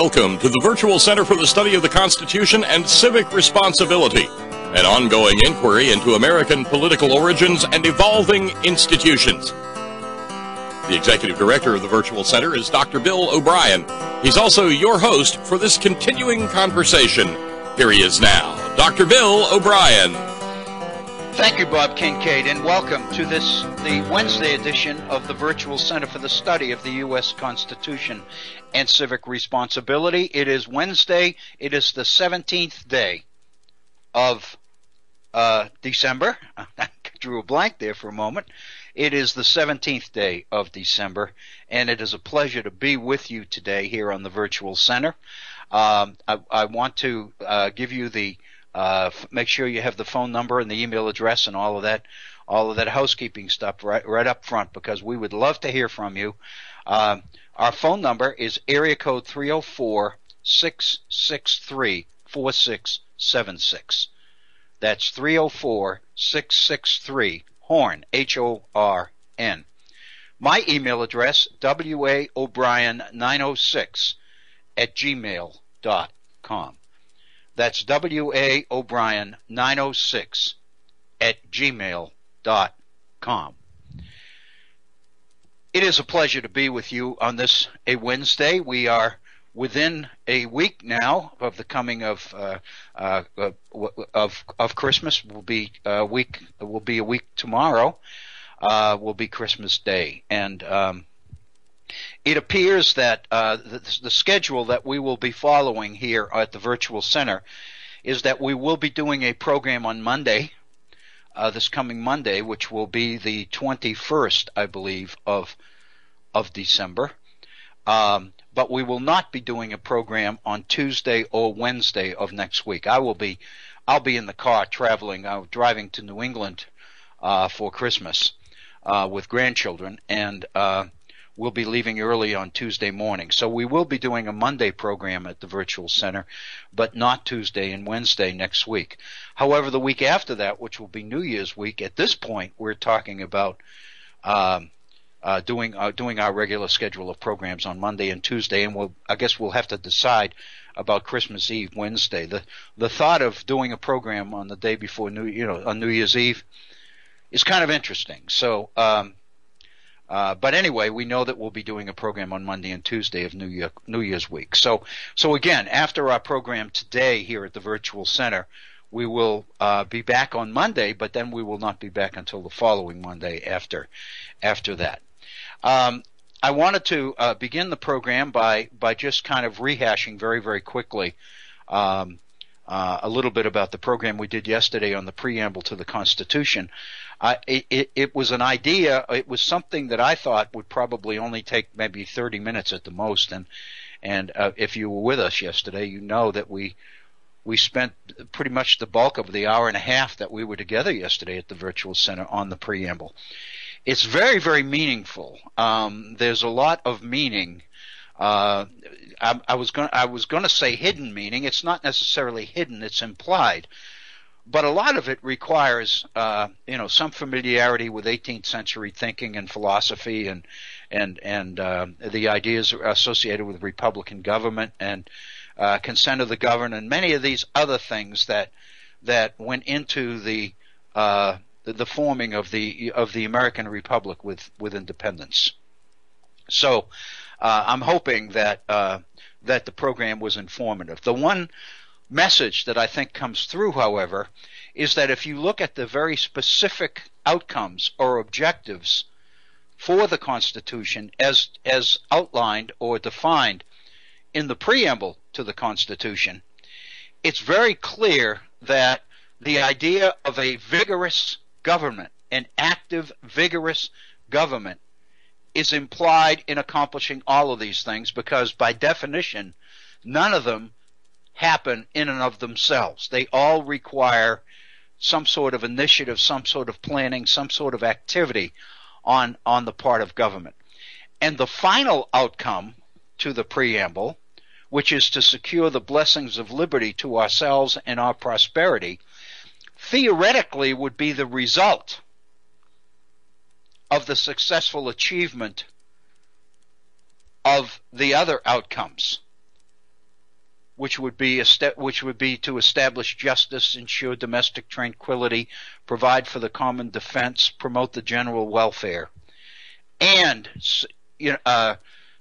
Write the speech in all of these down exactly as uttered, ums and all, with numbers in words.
Welcome to the Virtual Center for the Study of the Constitution and Civic Responsibility, an ongoing inquiry into American political origins and evolving institutions. The Executive Director of the Virtual Center is Doctor Bill O'Brien. He's also your host for this continuing conversation. Here he is now, Doctor Bill O'Brien. Thank you, Bob Kincaid, and welcome to this, the Wednesday edition of the Virtual Center for the Study of the U S Constitution and Civic Responsibility. It is Wednesday. It is the seventeenth day of uh, December. I drew a blank there for a moment. It is the seventeenth day of December, and it is a pleasure to be with you today here on the Virtual Center. Um, I, I want to uh, give you the uh, – make sure you have the phone number and the email address and all of that all of that housekeeping stuff right, right up front, because we would love to hear from you. Um, our phone number is area code three oh four, six six three, four six seven six. That's three oh four, six six three, HORN, H O R N. My email address, W A O'Brien nine oh six at gmail dot com. That's W A O'Brien nine oh six at gmail dot com. It is a pleasure to be with you on this, a Wednesday. We are within a week now of the coming of uh, uh, of of Christmas. Will be a week. Will be a week tomorrow. Uh, will be Christmas Day, and um, it appears that uh, the, the schedule that we will be following here at the Virtual Center is that we will be doing a program on Monday, uh, this coming Monday, which will be the twenty-first, I believe, of of December. Um, But we will not be doing a program on Tuesday or Wednesday of next week. I will be, I'll be in the car traveling, uh, driving to New England uh, for Christmas uh, with grandchildren, and uh, we'll be leaving early on Tuesday morning. So we will be doing a Monday program at the Virtual Center, but not Tuesday and Wednesday next week. However, the week after that, which will be New Year's week, at this point we're talking about um, Uh, doing uh, doing our regular schedule of programs on Monday and Tuesday, and we'll I guess we'll have to decide about Christmas Eve Wednesday. The the thought of doing a program on the day before New you know on New Year's Eve is kind of interesting. So, um, uh, but anyway, we know that we'll be doing a program on Monday and Tuesday of New Year New Year's week. So so again, after our program today here at the Virtual Center, we will uh, be back on Monday, but then we will not be back until the following Monday after after that. Um, I wanted to uh, begin the program by by just kind of rehashing very, very quickly um, uh, a little bit about the program we did yesterday on the preamble to the Constitution. Uh, it, it, it was an idea. It was something that I thought would probably only take maybe thirty minutes at the most. And and uh, if you were with us yesterday, you know that we we spent pretty much the bulk of the hour and a half that we were together yesterday at the Virtual Center on the preamble. It's very, very meaningful. Um, there's a lot of meaning. Uh, I, I was going I was going to say hidden meaning. It's not necessarily hidden. It's implied. But a lot of it requires, uh, you know, some familiarity with eighteenth century thinking and philosophy, and and and uh, the ideas associated with Republican government and uh, consent of the governed, and many of these other things that that went into the. Uh, the forming of the of the American Republic with with independence. So uh, I'm hoping that uh, that the program was informative. The one message that I think comes through, however, is that if you look at the very specific outcomes or objectives for the Constitution as as outlined or defined in the preamble to the Constitution, it's very clear that the idea of a vigorous government, an active, vigorous government, is implied in accomplishing all of these things, because by definition none of them happen in and of themselves. They all require some sort of initiative, some sort of planning, some sort of activity on on the part of government. And the final outcome to the preamble, which is to secure the blessings of liberty to ourselves and our prosperity, theoretically would be the result of the successful achievement of the other outcomes which would be a step, which would be to establish justice, ensure domestic tranquility, provide for the common defense, promote the general welfare, and you know, uh,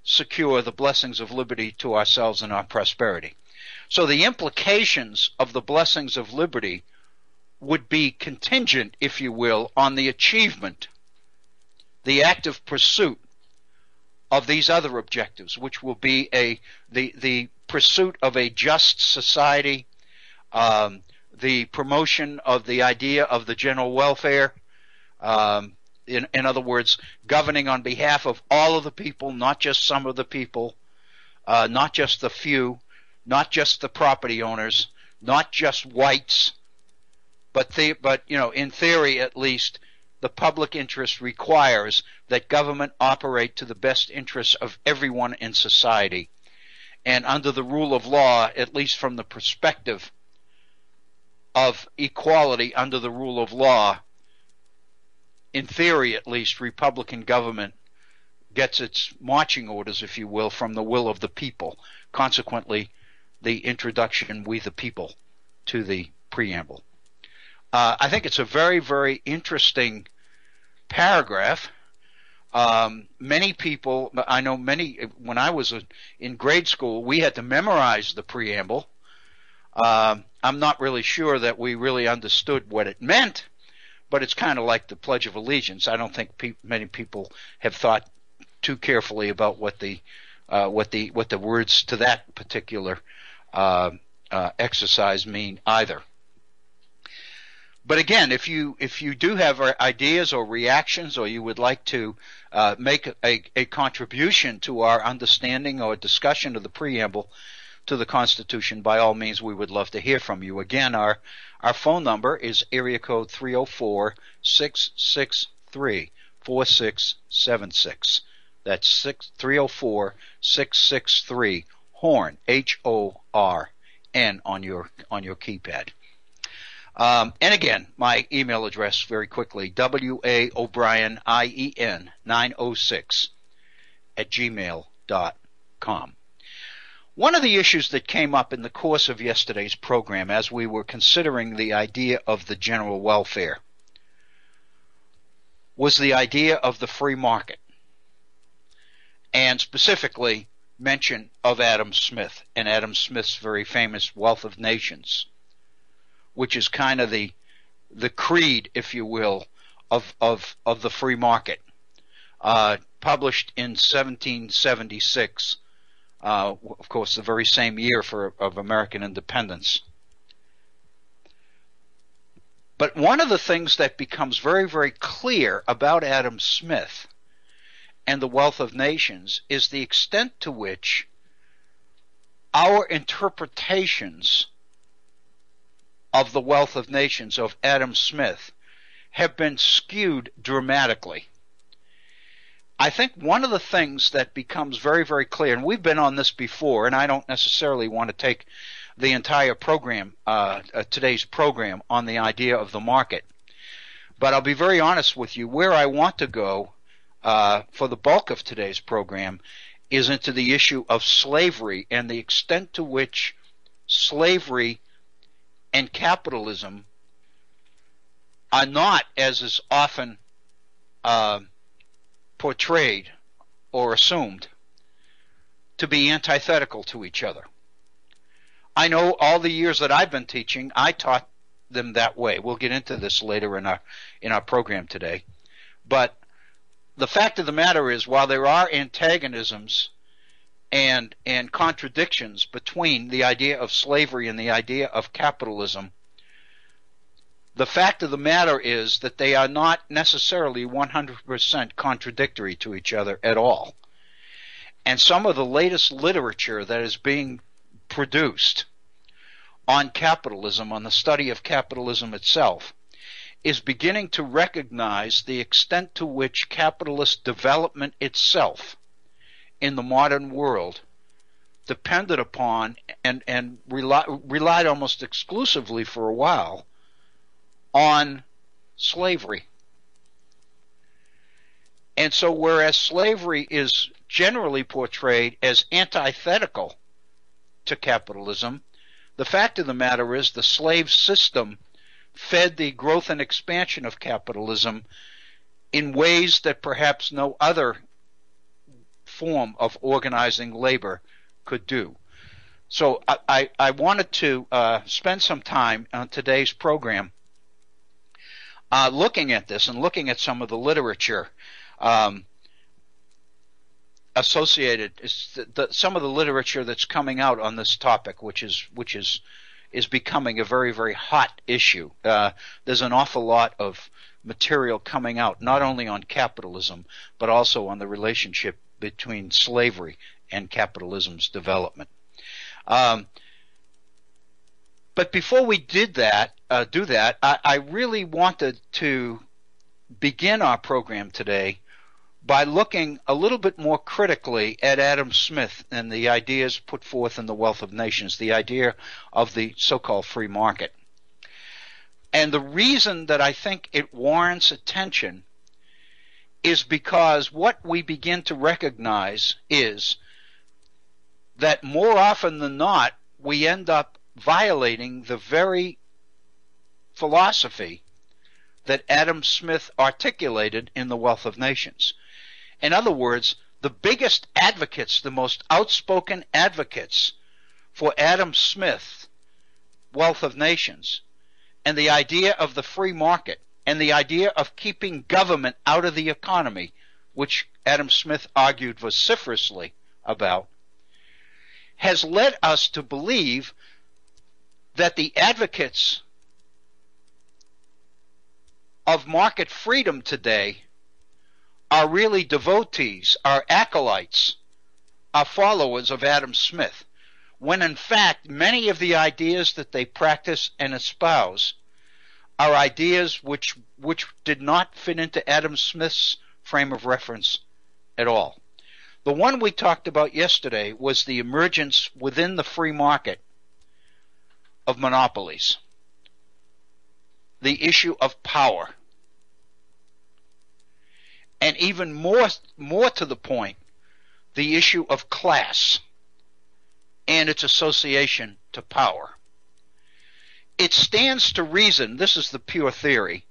secure the blessings of liberty to ourselves and our prosperity. So the implications of the blessings of liberty would be contingent, if you will, on the achievement, the active pursuit of these other objectives, which will be a the the pursuit of a just society, um, the promotion of the idea of the general welfare, um, in, in other words, governing on behalf of all of the people, not just some of the people, uh, not just the few, not just the property owners, not just whites, but the, but you know, in theory at least, the public interest requires that government operate to the best interests of everyone in society, and under the rule of law, at least from the perspective of equality under the rule of law, in theory at least, Republican government gets its marching orders, if you will, from the will of the people. Consequently, the introduction, we the people, to the preamble. Uh, I think it's a very, very interesting paragraph. Um, many people, I know many, when I was a, in grade school, we had to memorize the preamble. Um, I'm not really sure that we really understood what it meant, but it's kind of like the Pledge of Allegiance. I don't think pe many people have thought too carefully about what the uh, what the what the words to that particular uh, uh, exercise mean either. But again, if you if you do have ideas or reactions, or you would like to uh, make a, a contribution to our understanding or discussion of the preamble to the Constitution, by all means, we would love to hear from you. Again, our our phone number is area code three oh four, six six three, four six seven six. That's six three oh four six six three Horn, H O R N, on your on your keypad. Um, and again, my email address very quickly, W A O'Brien, I E N, nine oh six at gmail dot com. One of the issues that came up in the course of yesterday's program as we were considering the idea of the general welfare was the idea of the free market, and specifically mention of Adam Smith and Adam Smith's very famous Wealth of Nations, which is kind of the the creed, if you will, of of of the free market, uh, published in seventeen seventy-six, uh, of course, the very same year for of American independence. But one of the things that becomes very, very clear about Adam Smith and the Wealth of Nations is the extent to which our interpretations of the Wealth of Nations of Adam Smith have been skewed dramatically. I think one of the things that becomes very, very clear, and we've been on this before, and I don't necessarily want to take the entire program, uh, uh, today's program, on the idea of the market, but I'll be very honest with you, where I want to go uh, for the bulk of today's program is into the issue of slavery and the extent to which slavery and capitalism are not, as is often uh, portrayed or assumed, to be antithetical to each other. I know all the years that I've been teaching, I taught them that way. We'll get into this later in our in our program today. But the fact of the matter is, while there are antagonisms and and contradictions between the idea of slavery and the idea of capitalism, the fact of the matter is that they are not necessarily one hundred percent contradictory to each other at all. And some of the latest literature that is being produced on capitalism, on the study of capitalism itself, is beginning to recognize the extent to which capitalist development itself in the modern world depended upon and and rely, relied almost exclusively for a while on slavery. And so whereas slavery is generally portrayed as antithetical to capitalism. The fact of the matter is the slave system fed the growth and expansion of capitalism in ways that perhaps no other form of organizing labor could do. So I, I, I wanted to uh, spend some time on today's program uh, looking at this and looking at some of the literature um, associated, the, the, some of the literature that's coming out on this topic, which is which is is becoming a very, very hot issue. Uh, there's an awful lot of material coming out, not only on capitalism, but also on the relationship between slavery and capitalism's development. Um, but before we did that, uh, do that, I, I really wanted to begin our program today by looking a little bit more critically at Adam Smith and the ideas put forth in The Wealth of Nations, the idea of the so-called free market. And the reason that I think it warrants attention is because what we begin to recognize is that more often than not, we end up violating the very philosophy that Adam Smith articulated in The Wealth of Nations. In other words, the biggest advocates, the most outspoken advocates for Adam Smith's Wealth of Nations and the idea of the free market and the idea of keeping government out of the economy, which Adam Smith argued vociferously about, has led us to believe that the advocates of market freedom today are really devotees, are acolytes, are followers of Adam Smith, when in fact many of the ideas that they practice and espouse are ideas which which did not fit into Adam Smith's frame of reference at all. The one we talked about yesterday was the emergence within the free market of monopolies, the issue of power, and even more, more to the point, the issue of class and its association to power. It stands to reason, this is the pure theory,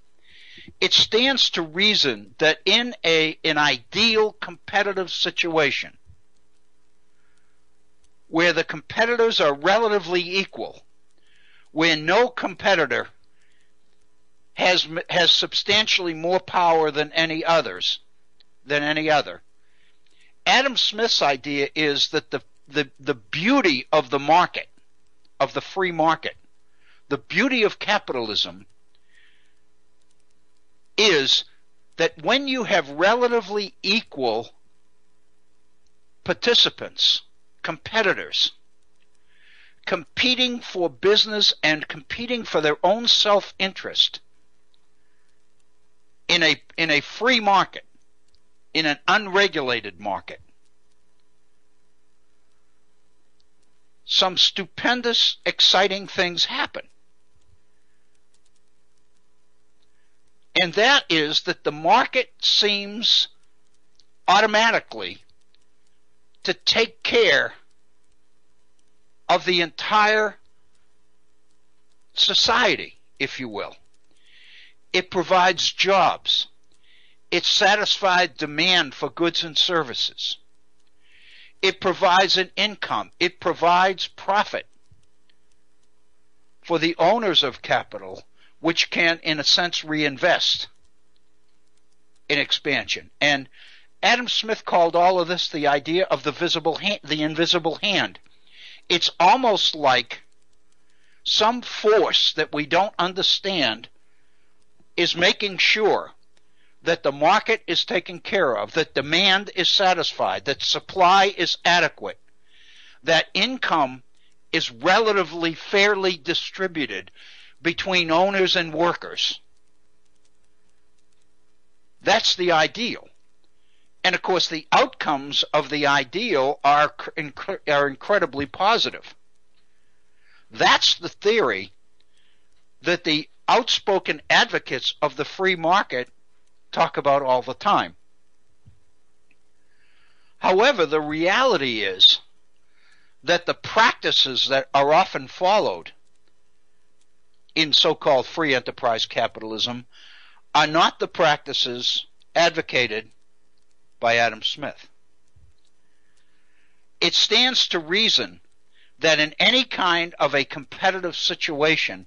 it stands to reason that in a an ideal competitive situation where the competitors are relatively equal, where no competitor has has substantially more power than any others than any other, Adam Smith's idea is that the the the beauty of the market, of the free market, the beauty of capitalism is that when you have relatively equal participants, competitors, competing for business and competing for their own self-interest in a in a free market, in an unregulated market, some stupendous, exciting things happen. And that is that the market seems automatically to take care of the entire society, if you will. It provides jobs. It satisfies demand for goods and services. It provides an income. It provides profit for the owners of capital, which can, in a sense, reinvest in expansion. And Adam Smith called all of this the idea of the visible hand, the invisible hand. It's almost like some force that we don't understand is making sure that the market is taken care of, that demand is satisfied, that supply is adequate, that income is relatively fairly distributed between owners and workers. That's the ideal. And of course the outcomes of the ideal are inc are incredibly positive. That's the theory that the outspoken advocates of the free market talk about all the time. However, the reality is that the practices that are often followed in so-called free enterprise capitalism are not the practices advocated by Adam Smith. It stands to reason that in any kind of a competitive situation,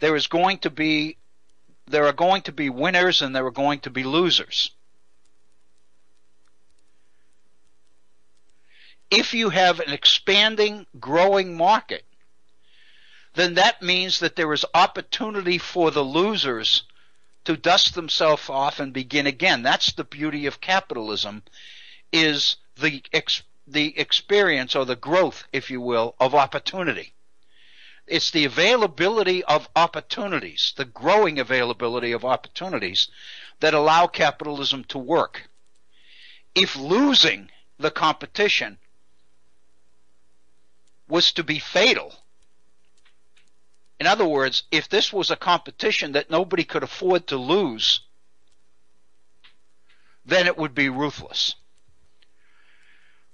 there is going to be there are going to be winners and there are going to be losers. If you have an expanding, growing market, then that means that there is opportunity for the losers to dust themselves off and begin again. That's the beauty of capitalism, is the ex the experience or the growth, if you will, of opportunity. It's the availability of opportunities, the growing availability of opportunities that allow capitalism to work. If losing the competition was to be fatal, in other words, if this was a competition that nobody could afford to lose, then it would be ruthless.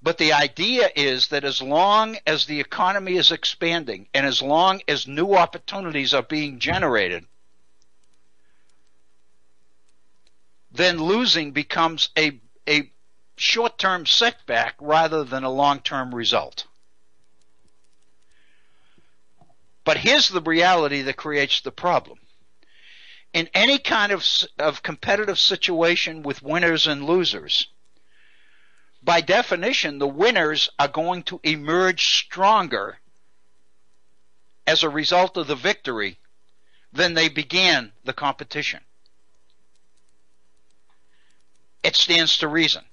But the idea is that as long as the economy is expanding and as long as new opportunities are being generated, then losing becomes a, a short-term setback rather than a long-term result. But here's the reality that creates the problem. In any kind of, of competitive situation with winners and losers, by definition, the winners are going to emerge stronger as a result of the victory than they began the competition. It stands to reason.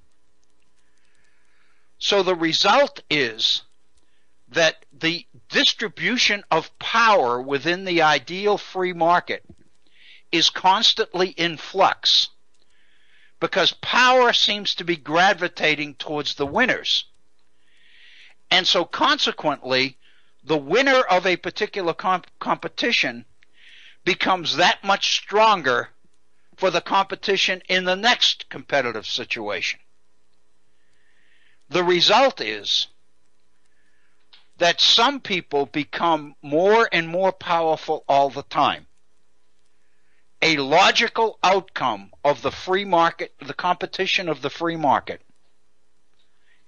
So the result is that the distribution of power within the ideal free market is constantly in flux, because power seems to be gravitating towards the winners. And so consequently, the winner of a particular comp competition becomes that much stronger for the competition in the next competitive situation. The result is that some people become more and more powerful all the time. A logical outcome of the free market, the competition of the free market,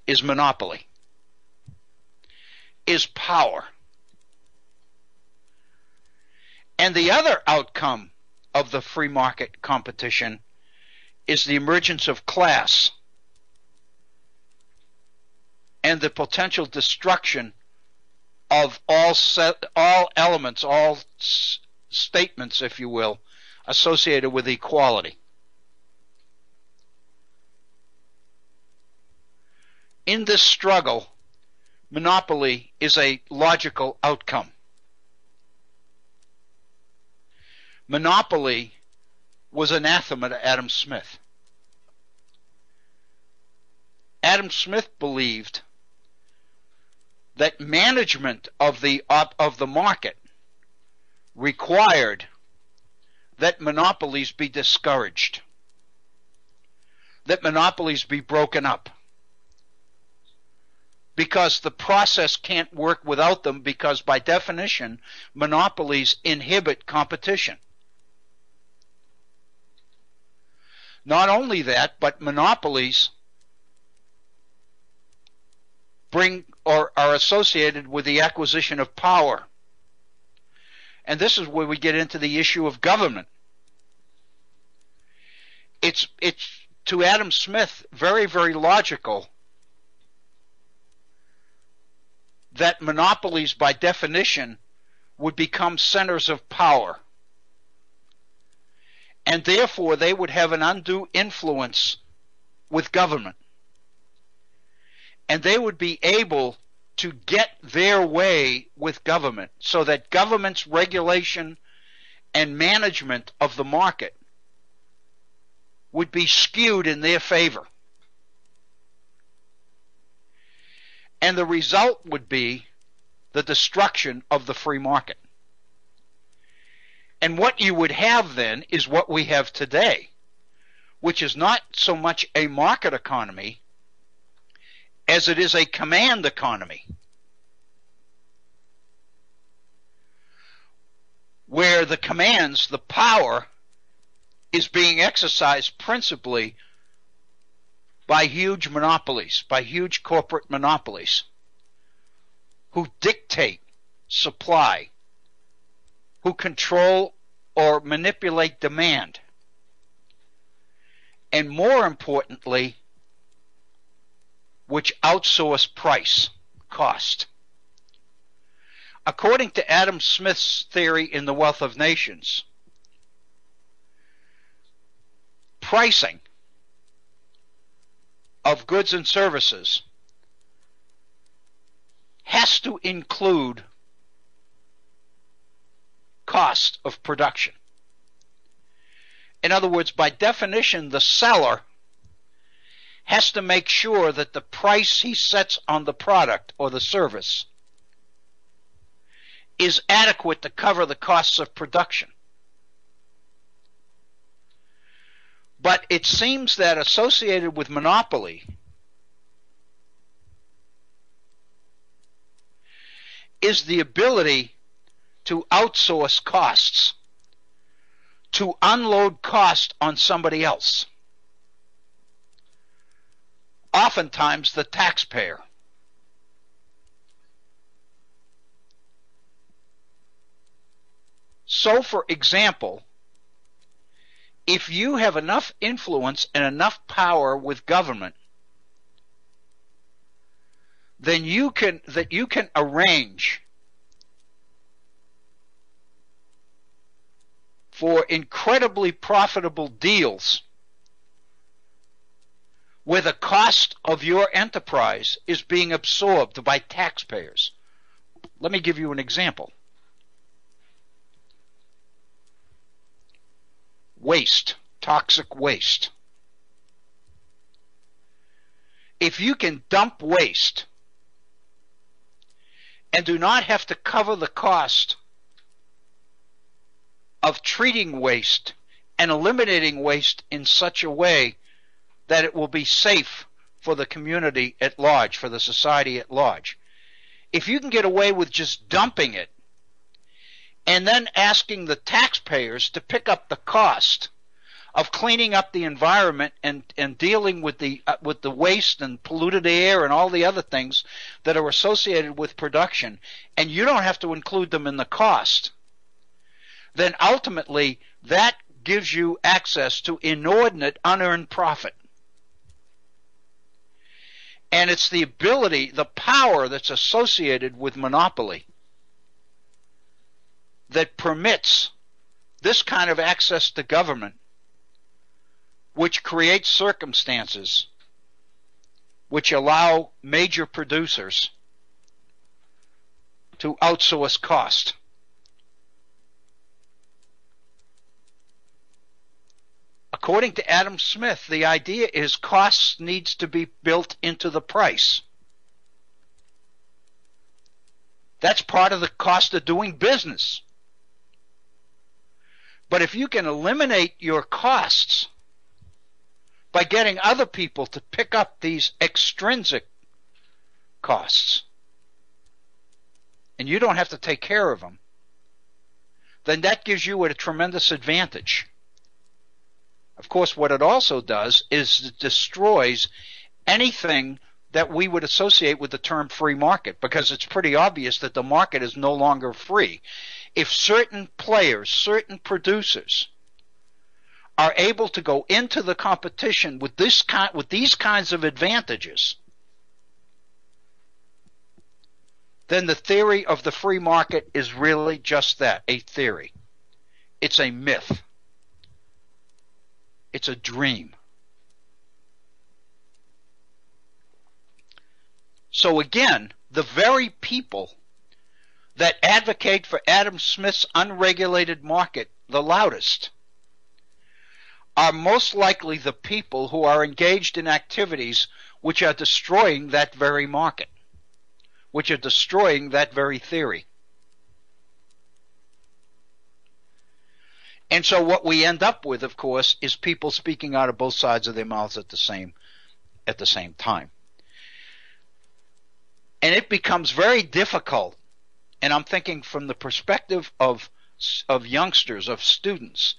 is monopoly, is power. And the other outcome of the free market competition is the emergence of class and the potential destruction of all, set, all elements, all s statements, if you will, associated with equality. In this struggle, monopoly is a logical outcome. Monopoly was anathema to Adam Smith. Adam Smith believed that management of the op of the market required that monopolies be discouraged, that monopolies be broken up, because the process can't work without them, because by definition monopolies inhibit competition. Not only that, but monopolies bring or are associated with the acquisition of power. And this is where we get into the issue of government. It's, it's to Adam Smith, very, very logical that monopolies, by definition, would become centers of power. And therefore, they would have an undue influence with government. And they would be able to get their way with government, so that government's regulation and management of the market would be skewed in their favor. And the result would be the destruction of the free market. And what you would have then is what we have today, which is not so much a market economy as it is a command economy, where the commands, the power, is being exercised principally by huge monopolies, by huge corporate monopolies, who dictate supply, who control or manipulate demand, and more importantly, which outsource price, cost. According to Adam Smith's theory in The Wealth of Nations, pricing of goods and services has to include cost of production. In other words, by definition, the seller has to make sure that the price he sets on the product or the service is adequate to cover the costs of production. But it seems that associated with monopoly is the ability to outsource costs, to unload cost on somebody else, oftentimes the taxpayer. So, for example, if you have enough influence and enough power with government, then you can that you can arrange for incredibly profitable deals where the cost of your enterprise is being absorbed by taxpayers. Let me give you an example. Waste, toxic waste. If you can dump waste and do not have to cover the cost of treating waste and eliminating waste in such a way that it will be safe for the community at large, for the society at large. If you can get away with just dumping it and then asking the taxpayers to pick up the cost of cleaning up the environment and, and dealing with the, uh, with the waste and polluted air and all the other things that are associated with production, and you don't have to include them in the cost, then ultimately that gives you access to inordinate unearned profit. And it's the ability, the power that's associated with monopoly that permits this kind of access to government, which creates circumstances which allow major producers to outsource cost. According to Adam Smith, the idea is costs needs to be built into the price. That's part of the cost of doing business. But if you can eliminate your costs by getting other people to pick up these extrinsic costs, and you don't have to take care of them, then that gives you a tremendous advantage. Of course, what it also does is it destroys anything that we would associate with the term free market, because it's pretty obvious that the market is no longer free. If certain players, certain producers are able to go into the competition with this kind, with these kinds of advantages, then the theory of the free market is really just that, a theory. It's a myth. It's a dream. So again, the very people that advocate for Adam Smith's unregulated market the loudest are most likely the people who are engaged in activities which are destroying that very market, which are destroying that very theory. And so what we end up with, of course, is people speaking out of both sides of their mouths at the same at the same time. And it becomes very difficult, and I'm thinking from the perspective of of youngsters, of students,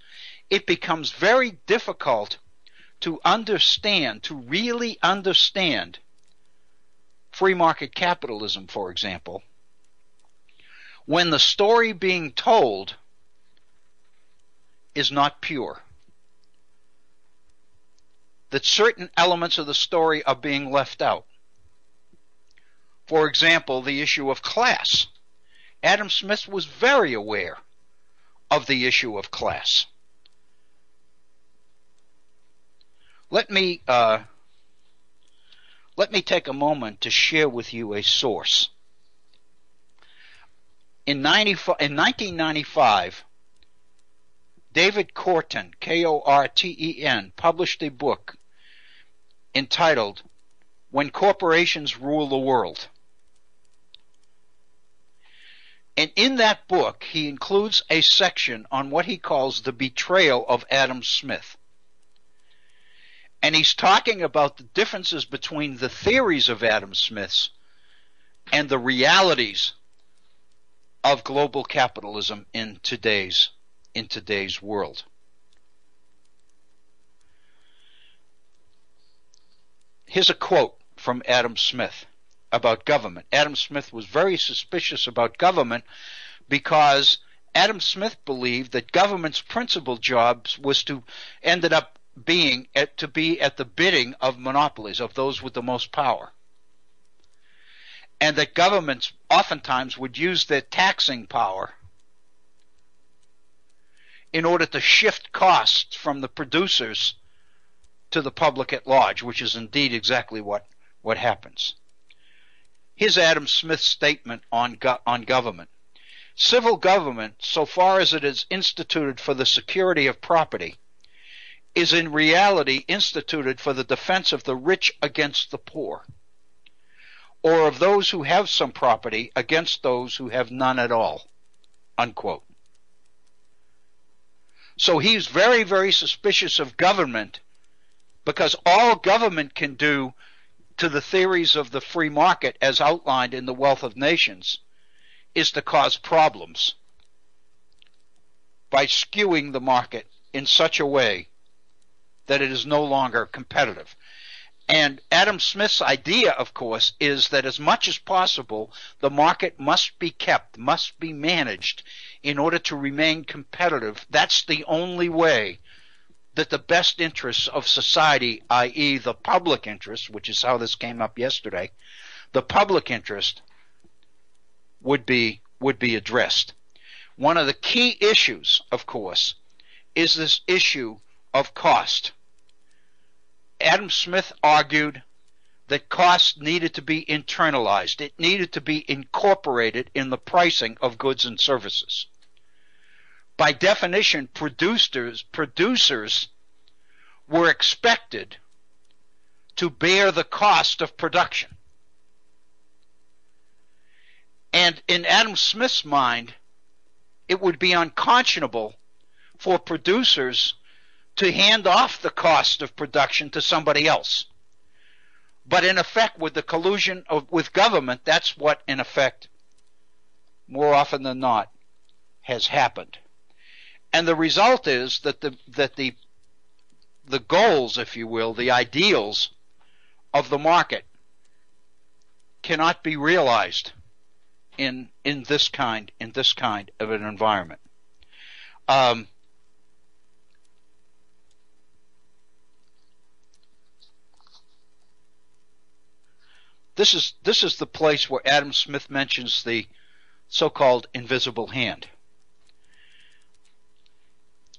it becomes very difficult to understand, to really understand free market capitalism, for example, when the story being told is not pure, that certain elements of the story are being left out. For example, the issue of class. Adam Smith was very aware of the issue of class. Let me uh, let me take a moment to share with you a source. In nineteen ninety-five, David Korten, K O R T E N, published a book entitled "When Corporations Rule the World." And in that book, he includes a section on what he calls the betrayal of Adam Smith. And he's talking about the differences between the theories of Adam Smith's and the realities of global capitalism in today's in today's world. Here's a quote from Adam Smith about government. Adam Smith was very suspicious about government because Adam Smith believed that government's principal job was to ended up being at, to be at the bidding of monopolies, of those with the most power, and that governments oftentimes would use their taxing power in order to shift costs from the producers to the public at large, which is indeed exactly what what happens. Here's Adam Smith's statement on go on government. Civil government, so far as it is instituted for the security of property, is in reality instituted for the defense of the rich against the poor, or of those who have some property against those who have none at all, unquote. So he's very, very suspicious of government, because all government can do to the theories of the free market as outlined in the Wealth of Nations is to cause problems by skewing the market in such a way that it is no longer competitive. And Adam Smith's idea, of course, is that as much as possible, the market must be kept, must be managed in order to remain competitive. That's the only way that the best interests of society, that is the public interest, which is how this came up yesterday, the public interest would be, would be addressed. One of the key issues, of course, is this issue of cost. Adam Smith argued that cost needed to be internalized. It needed to be incorporated in the pricing of goods and services. By definition, producers, producers were expected to bear the cost of production. And in Adam Smith's mind, it would be unconscionable for producers to hand off the cost of production to somebody else. But in effect, with the collusion of with government, that's what in effect more often than not has happened. And the result is that the that the the goals, if you will, the ideals of the market cannot be realized in in this kind in this kind of an environment. Um This is this is the place where Adam Smith mentions the so-called invisible hand.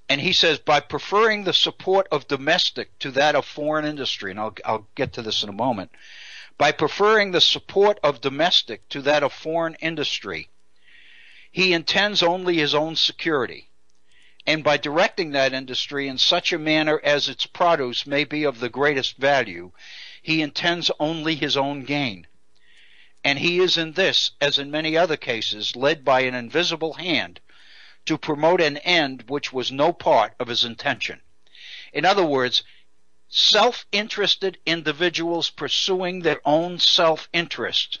And he says, by preferring the support of domestic to that of foreign industry, and I'll, I'll get to this in a moment, by preferring the support of domestic to that of foreign industry, he intends only his own security. And by directing that industry in such a manner as its produce may be of the greatest value, he intends only his own gain. And he is in this, as in many other cases, led by an invisible hand to promote an end which was no part of his intention. In other words, self-interested individuals pursuing their own self-interest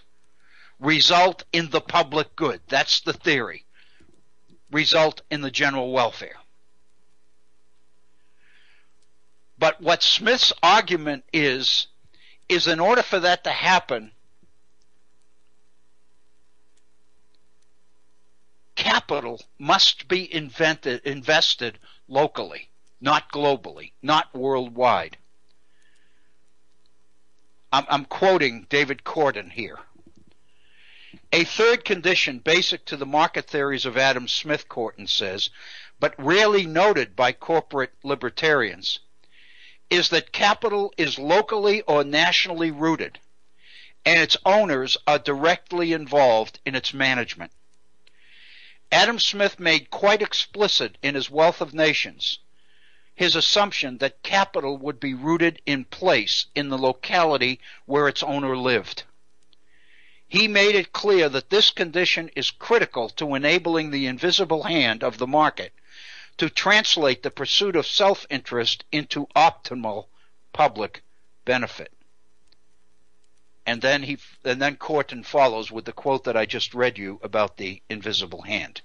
result in the public good. That's the theory. result in the general welfare. But what Smith's argument is, is in order for that to happen, capital must be invented, invested locally, not globally, not worldwide. I'm, I'm quoting David Korten here. A third condition basic to the market theories of Adam Smith, Korten says, but rarely noted by corporate libertarians, is that capital is locally or nationally rooted, and its owners are directly involved in its management. Adam Smith made quite explicit in his Wealth of Nations his assumption that capital would be rooted in place in the locality where its owner lived. He made it clear that this condition is critical to enabling the invisible hand of the market to translate the pursuit of self-interest into optimal public benefit. And then he, and then Korten follows with the quote that I just read you about the invisible hand.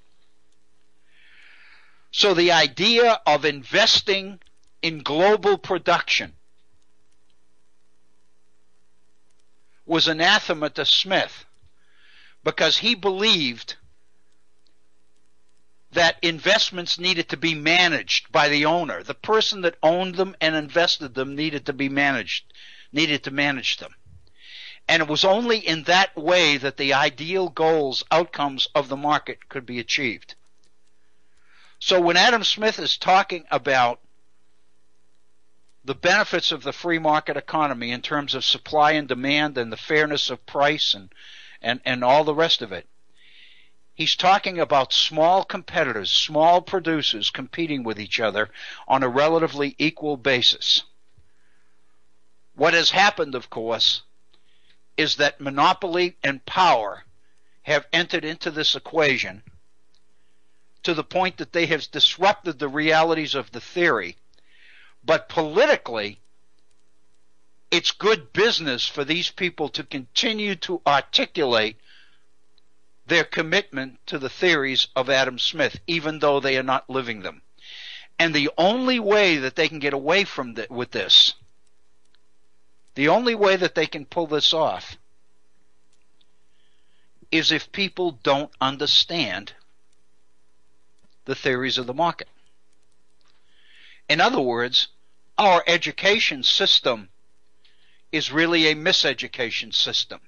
So the idea of investing in global production was anathema to Smith, because he believed that investments needed to be managed by the owner. The person that owned them and invested them needed to be managed, needed to manage them. And it was only in that way that the ideal goals, outcomes of the market could be achieved. So when Adam Smith is talking about the benefits of the free market economy in terms of supply and demand and the fairness of price and, and, and all the rest of it, he's talking about small competitors, small producers competing with each other on a relatively equal basis. What has happened, of course, is that monopoly and power have entered into this equation to the point that they have disrupted the realities of the theory. But politically, it's good business for these people to continue to articulate their commitment to the theories of Adam Smith, even though they are not living them. And the only way that they can get away from the, with this, the only way that they can pull this off, is if people don't understand the theories of the market. In other words, our education system is really a miseducation system,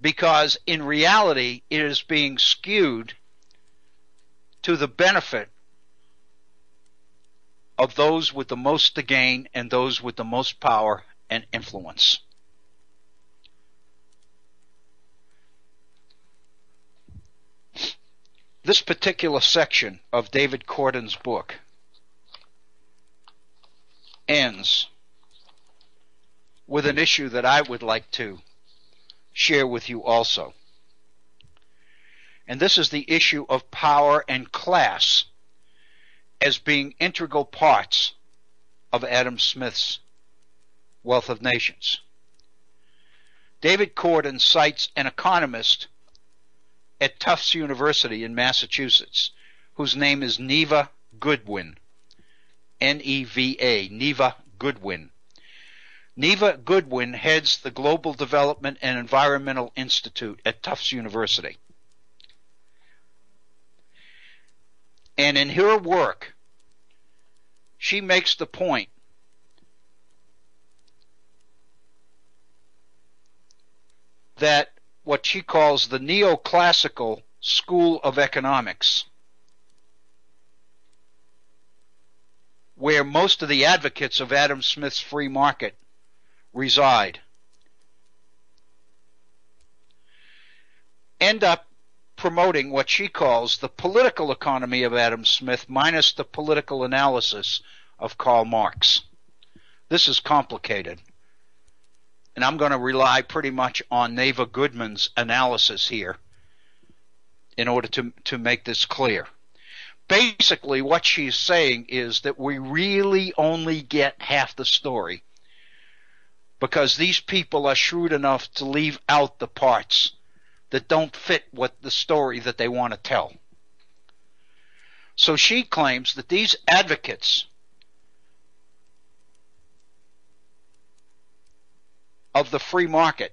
because in reality it is being skewed to the benefit of those with the most to gain and those with the most power and influence. This particular section of David Korten's book ends with an issue that I would like to share with you also. And this is the issue of power and class as being integral parts of Adam Smith's Wealth of Nations. David Korten cites an economist at Tufts University in Massachusetts whose name is Neva Goodwin, N E V A, Neva Goodwin. Neva Goodwin heads the Global Development and Environmental Institute at Tufts University. And in her work, she makes the point that what she calls the neoclassical school of economics, where most of the advocates of Adam Smith's free market reside, end up promoting what she calls the political economy of Adam Smith minus the political analysis of Karl Marx. This is complicated, and I'm going to rely pretty much on Neva Goodman's analysis here in order to, to make this clear. Basically, what she's saying is that we really only get half the story, because these people are shrewd enough to leave out the parts that don't fit what the story that they want to tell. So she claims that these advocates of the free market,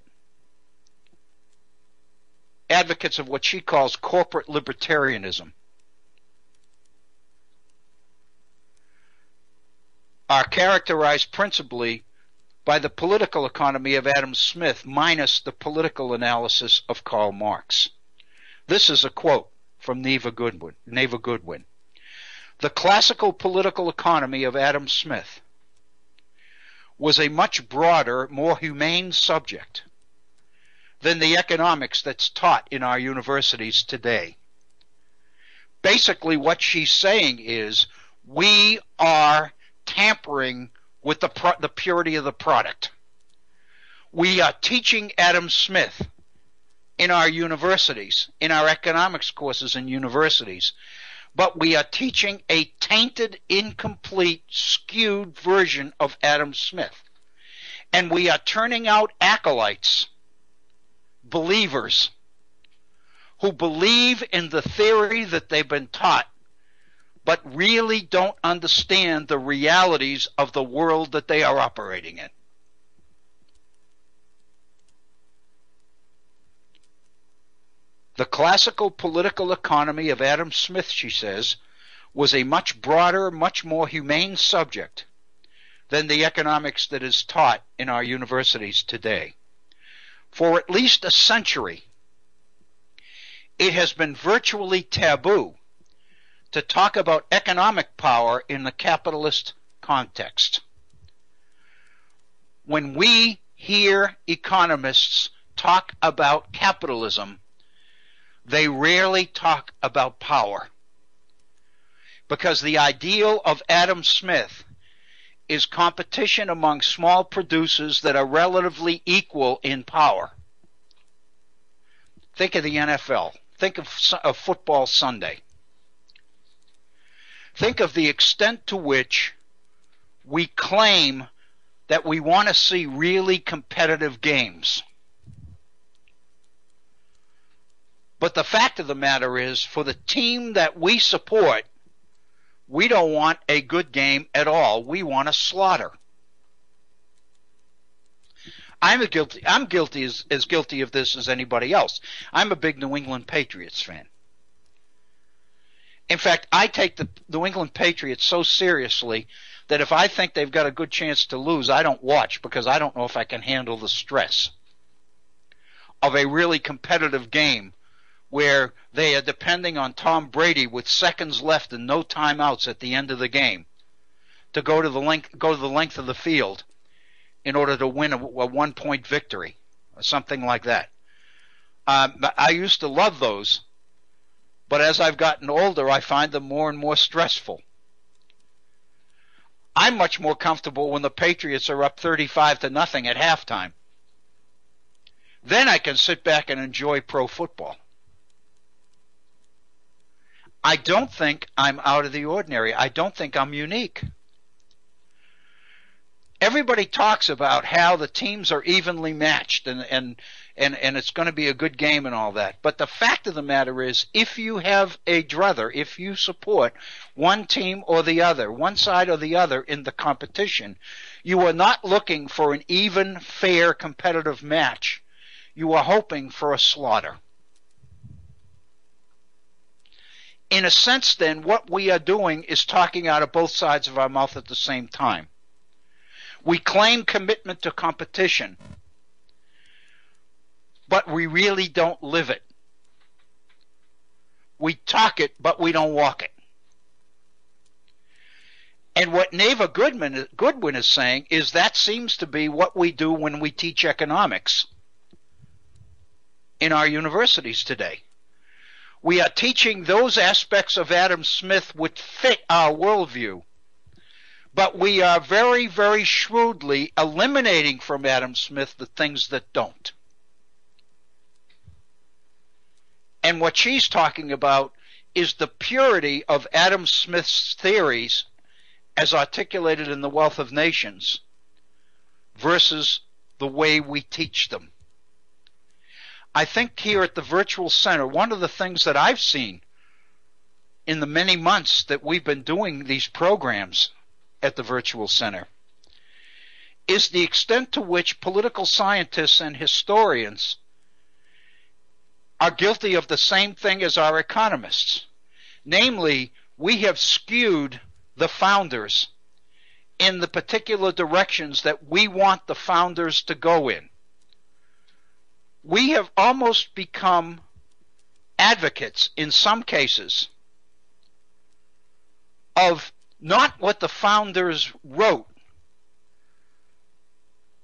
advocates of what she calls corporate libertarianism, are characterized principally by the political economy of Adam Smith minus the political analysis of Karl Marx. This is a quote from Neva Goodwin. Neva Goodwin. The classical political economy of Adam Smith was a much broader, more humane subject than the economics that's taught in our universities today. Basically, what she's saying is we are tampering with the, pro the purity of the product. We are teaching Adam Smith in our universities, in our economics courses in universities, but we are teaching a tainted, incomplete, skewed version of Adam Smith. And we are turning out acolytes, believers, who believe in the theory that they've been taught, but really don't understand the realities of the world that they are operating in. The classical political economy of Adam Smith, she says, was a much broader, much more humane subject than the economics that is taught in our universities today. For at least a century, it has been virtually taboo to talk about economic power in the capitalist context. When we hear economists talk about capitalism, they rarely talk about power, because the ideal of Adam Smith is competition among small producers that are relatively equal in power. Think of the N F L. Think of, of Football Sunday. Think of the extent to which we claim that we want to see really competitive games. But the fact of the matter is, for the team that we support, we don't want a good game at all. We want a slaughter. I'm a guilty. I'm guilty as, as guilty of this as anybody else. I'm a big New England Patriots fan. In fact, I take the New England Patriots so seriously that if I think they've got a good chance to lose, I don't watch, because I don't know if I can handle the stress of a really competitive game where they are depending on Tom Brady with seconds left and no timeouts at the end of the game to go to the length, go to the length of the field in order to win a, a one-point victory or something like that. Um, I used to love those. But as I've gotten older, I find them more and more stressful. I'm much more comfortable when the Patriots are up thirty-five to nothing at halftime. Then I can sit back and enjoy pro football. I don't think I'm out of the ordinary. I don't think I'm unique. Everybody talks about how the teams are evenly matched and, and, and, and it's going to be a good game and all that. But the fact of the matter is, if you have a druther, if you support one team or the other, one side or the other in the competition, you are not looking for an even, fair, competitive match. You are hoping for a slaughter. In a sense, then, what we are doing is talking out of both sides of our mouth at the same time. We claim commitment to competition, but we really don't live it. We talk it, but we don't walk it. And what Neva Goodwin, Goodwin is saying is that seems to be what we do when we teach economics in our universities today. We are teaching those aspects of Adam Smith which fit our worldview, but we are very, very shrewdly eliminating from Adam Smith the things that don't. And what she's talking about is the purity of Adam Smith's theories as articulated in The Wealth of Nations versus the way we teach them. I think here at the Virtual Center, one of the things that I've seen in the many months that we've been doing these programs at the Virtual Center is the extent to which political scientists and historians are guilty of the same thing as our economists. Namely, we have skewed the founders in the particular directions that we want the founders to go in. We have almost become advocates in some cases of not what the founders wrote,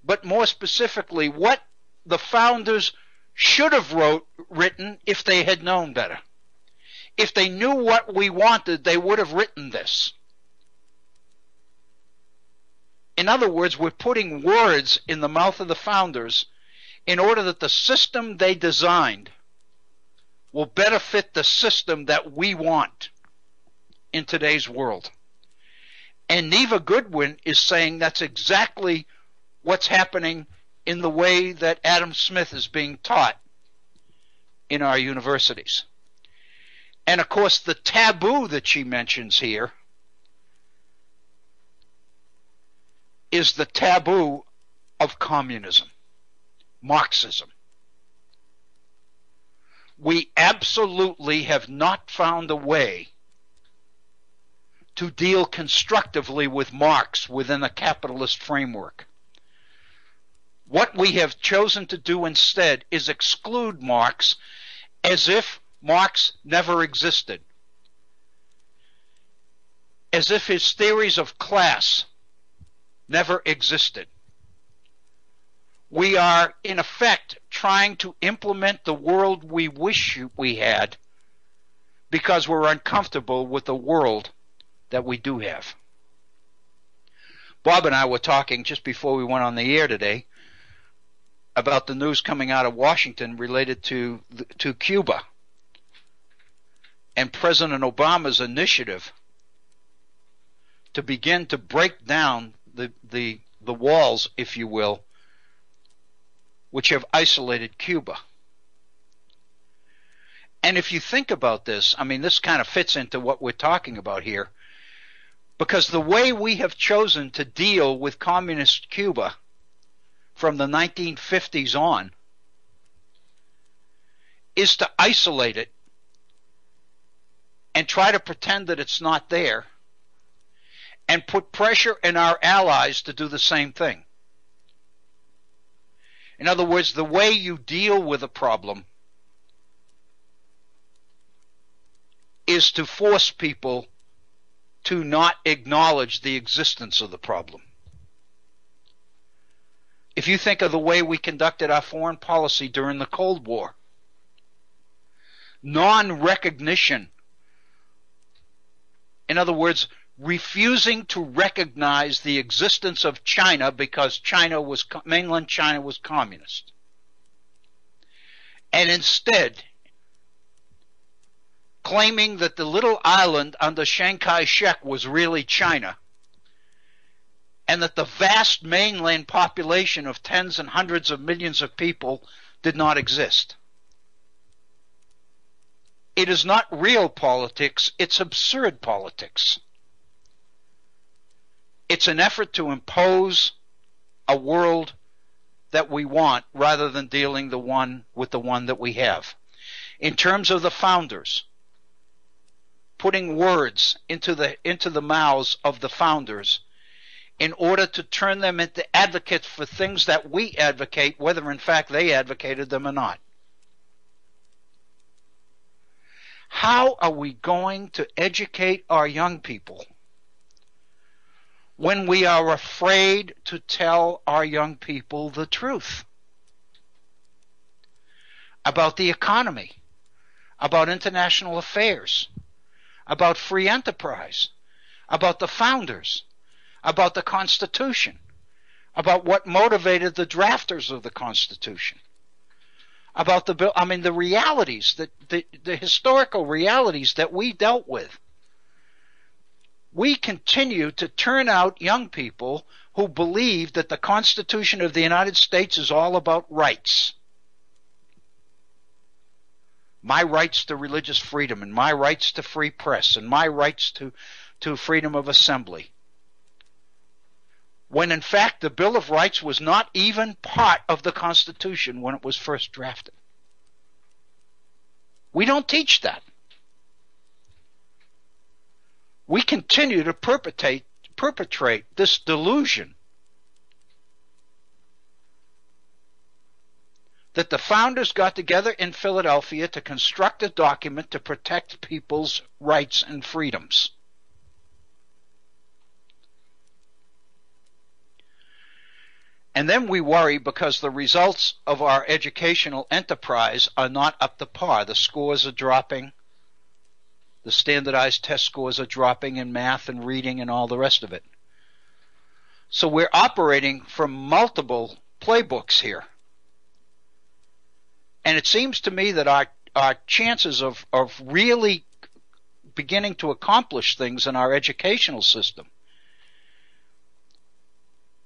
but more specifically what the founders should have wrote, written if they had known better. If they knew what we wanted, they would have written this. In other words, we're putting words in the mouth of the founders in order that the system they designed will better fit the system that we want in today's world. And Neva Goodwin is saying that's exactly what's happening in the way that Adam Smith is being taught in our universities. And of course, the taboo that she mentions here is the taboo of communism, Marxism. We absolutely have not found a way to deal constructively with Marx within a capitalist framework. What we have chosen to do instead is exclude Marx as if Marx never existed, as if his theories of class never existed. We are, in effect, trying to implement the world we wish we had because we're uncomfortable with the world that we do have. Bob and I were talking just before we went on the air today about the news coming out of Washington related to, to Cuba and President Obama's initiative to begin to break down the, the, the walls, if you will, which have isolated Cuba. And if you think about this, I mean, this kind of fits into what we're talking about here, because the way we have chosen to deal with communist Cuba from the nineteen fifties on is to isolate it and try to pretend that it's not there and put pressure on our allies to do the same thing. In other words, the way you deal with a problem is to force people to not acknowledge the existence of the problem. If you think of the way we conducted our foreign policy during the Cold War, non-recognition, in other words, refusing to recognize the existence of China because China was mainland China was communist, and instead claiming that the little island under Chiang Kai-shek was really China, and that the vast mainland population of tens and hundreds of millions of people did not exist. It is not real politics, it's absurd politics. It's an effort to impose a world that we want rather than dealing the one with the one that we have. In terms of the founders, putting words into the, into the mouths of the founders in order to turn them into advocates for things that we advocate, whether in fact they advocated them or not. How are we going to educate our young people when we are afraid to tell our young people the truth about the economy, about international affairs, about free enterprise, about the founders, about the Constitution, about what motivated the drafters of the Constitution, about the bill, I mean the realities, that the, the historical realities that we dealt with. We continue to turn out young people who believe that the Constitution of the United States is all about rights. my rights to religious freedom and my rights to free press and my rights to, to freedom of assembly, when in fact the Bill of Rights was not even part of the Constitution when it was first drafted. We don't teach that. We continue to perpetrate, perpetrate this delusion that the founders got together in Philadelphia to construct a document to protect people's rights and freedoms. And then we worry because the results of our educational enterprise are not up to par. The scores are dropping. The standardized test scores are dropping in math and reading and all the rest of it. So we're operating from multiple playbooks here. And it seems to me that our, our chances of, of really beginning to accomplish things in our educational system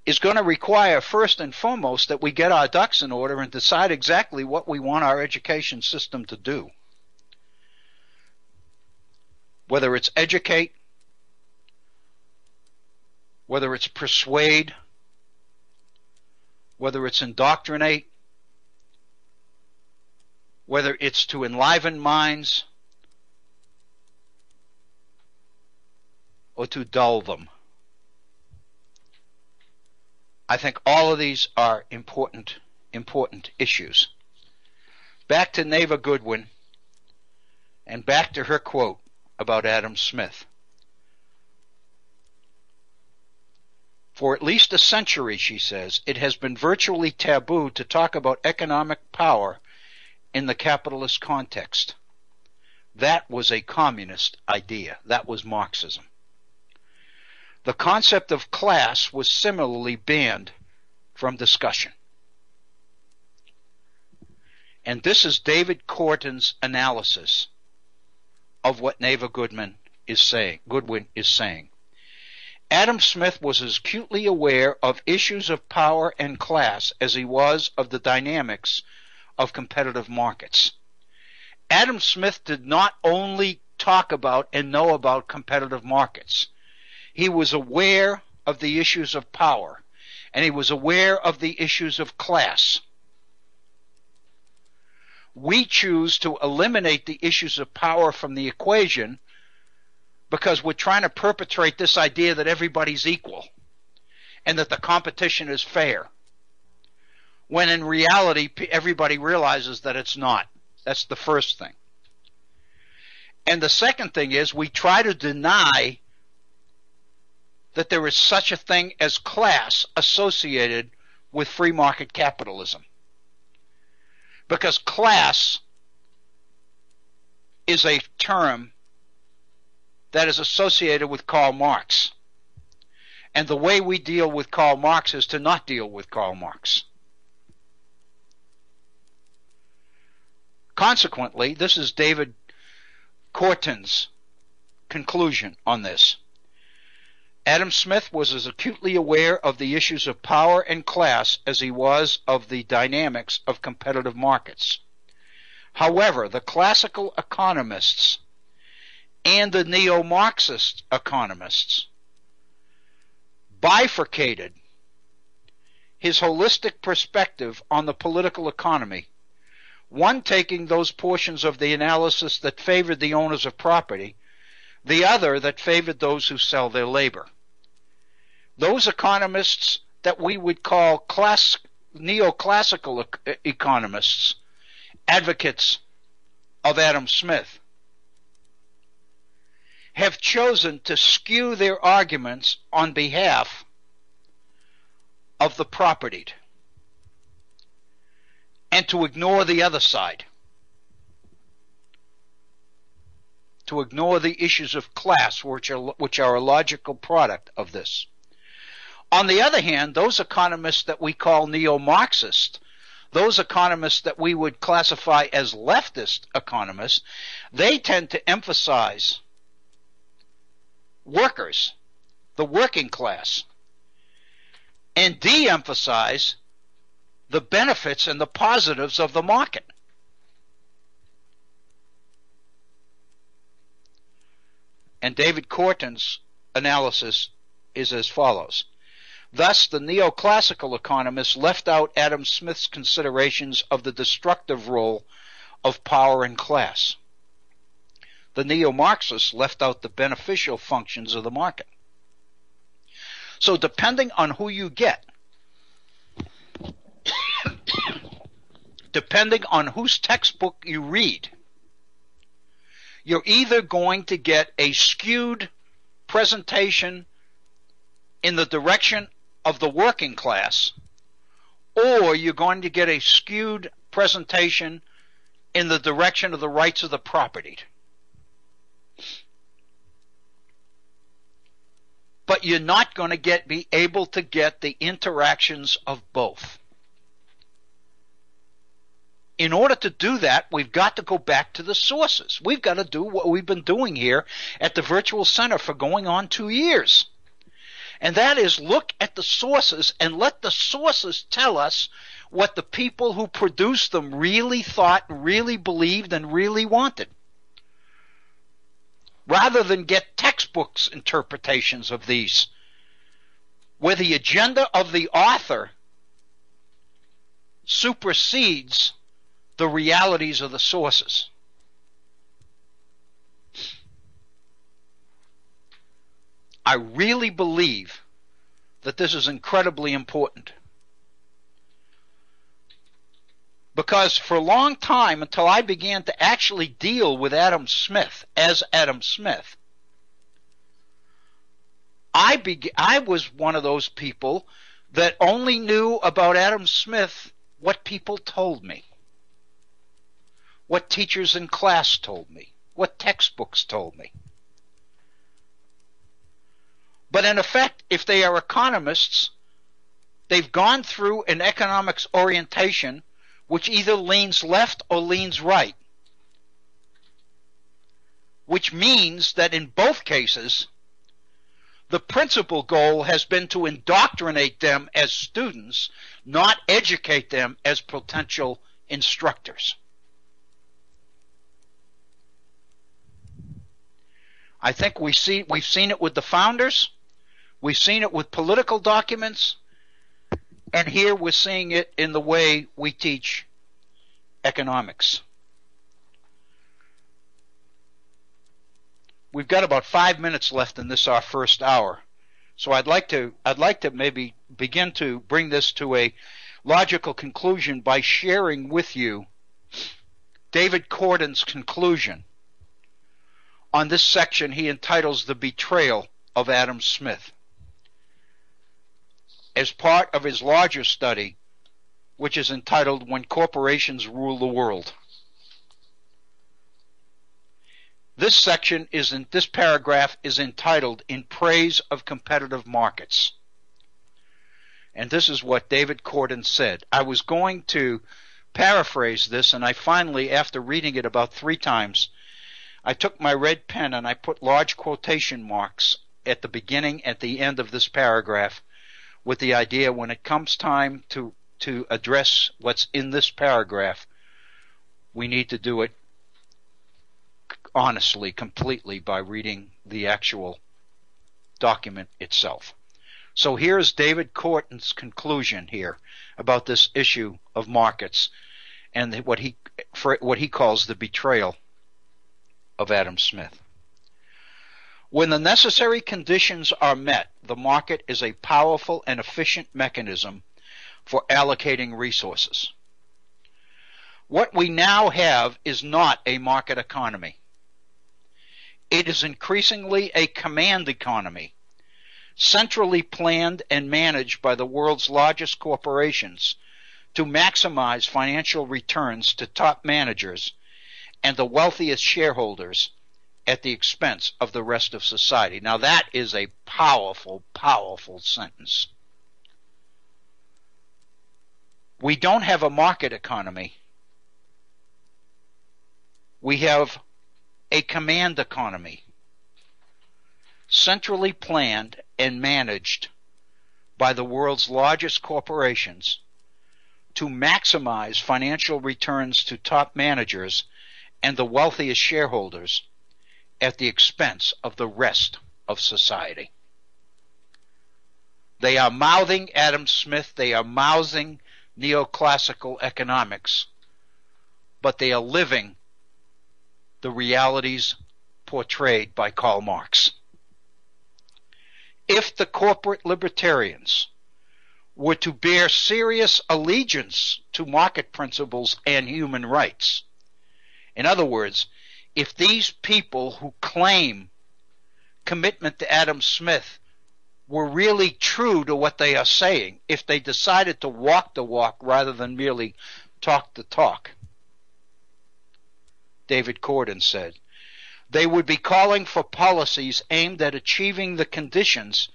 is going to require first and foremost that we get our ducks in order and decide exactly what we want our education system to do. Whether it's educate, whether it's persuade, whether it's indoctrinate, whether it's to enliven minds or to dull them. I think all of these are important, important issues. Back to Neva Goodwin and back to her quote about Adam Smith. For at least a century, she says, it has been virtually taboo to talk about economic power in the capitalist context. That was a communist idea. That was Marxism. The concept of class was similarly banned from discussion. And this is David Korten's analysis of what Neva Goodwin is saying. Goodwin is saying, Adam Smith was as acutely aware of issues of power and class as he was of the dynamics of competitive markets. Adam Smith did not only talk about and know about competitive markets. He was aware of the issues of power, and he was aware of the issues of class. We choose to eliminate the issues of power from the equation because we're trying to perpetrate this idea that everybody's equal and that the competition is fair, when in reality everybody realizes that it's not. That's the first thing. And the second thing is we try to deny that there is such a thing as class associated with free market capitalism, because class is a term that is associated with Karl Marx, and the way we deal with Karl Marx is to not deal with Karl Marx. Consequently, this is David Korten's conclusion on this. Adam Smith was as acutely aware of the issues of power and class as he was of the dynamics of competitive markets. However, the classical economists and the neo-Marxist economists bifurcated his holistic perspective on the political economy, one taking those portions of the analysis that favored the owners of property, the other that favored those who sell their labor. Those economists that we would call class, neoclassical e economists, advocates of Adam Smith, have chosen to skew their arguments on behalf of the propertied and to ignore the other side, to ignore the issues of class, which are, which are a logical product of this. On the other hand, those economists that we call neo-Marxist, those economists that we would classify as leftist economists, they tend to emphasize workers, the working class, and de-emphasize the benefits and the positives of the market. And David Korten's analysis is as follows. Thus, the neoclassical economists left out Adam Smith's considerations of the destructive role of power and class. The neo-Marxists left out the beneficial functions of the market. So depending on who you get, depending on whose textbook you read, you're either going to get a skewed presentation in the direction of the working class, or you're going to get a skewed presentation in the direction of the rights of the property. But you're not going to get be able to get the interactions of both. In order to do that, we've got to go back to the sources. We've got to do what we've been doing here at the Virtual Center for going on two years. And that is look at the sources and let the sources tell us what the people who produced them really thought, really believed, and really wanted, rather than get textbooks interpretations of these, where the agenda of the author supersedes the realities of the sources. I really believe that this is incredibly important, because for a long time, until I began to actually deal with Adam Smith as Adam Smith, I be- I was one of those people that only knew about Adam Smith what people told me, what teachers in class told me, what textbooks told me. But in effect, if they are economists, they've gone through an economics orientation which either leans left or leans right, which means that in both cases, the principal goal has been to indoctrinate them as students, not educate them as potential instructors. I think we see, we've seen it with the founders, we've seen it with political documents, and here we're seeing it in the way we teach economics. We've got about five minutes left in this, our first hour, so I'd like to I'd like to maybe begin to bring this to a logical conclusion by sharing with you David Korten's conclusion. On this section, he entitles The Betrayal of Adam Smith, as part of his larger study, which is entitled When Corporations Rule the World. This section is in, this paragraph is entitled In Praise of Competitive Markets. And this is what David Korten said. I was going to paraphrase this, and I finally, after reading it about three times, I took my red pen and I put large quotation marks at the beginning, at the end of this paragraph, with the idea when it comes time to, to address what's in this paragraph, we need to do it honestly, completely, by reading the actual document itself. So here's David Korten's conclusion here about this issue of markets and what he, for what he calls the betrayal of Adam Smith. When the necessary conditions are met, the market is a powerful and efficient mechanism for allocating resources. What we now have is not a market economy. It is increasingly a command economy, centrally planned and managed by the world's largest corporations to maximize financial returns to top managers and the wealthiest shareholders at the expense of the rest of society. Now that is a powerful, powerful sentence. We don't have a market economy. We have a command economy, centrally planned and managed by the world's largest corporations to maximize financial returns to top managers and the wealthiest shareholders at the expense of the rest of society. They are mouthing Adam Smith, they are mouthing neoclassical economics, but they are living the realities portrayed by Karl Marx. If the corporate libertarians were to bear serious allegiance to market principles and human rights, in other words, if these people who claim commitment to Adam Smith were really true to what they are saying, if they decided to walk the walk rather than merely talk the talk, David Korten said, they would be calling for policies aimed at achieving the conditions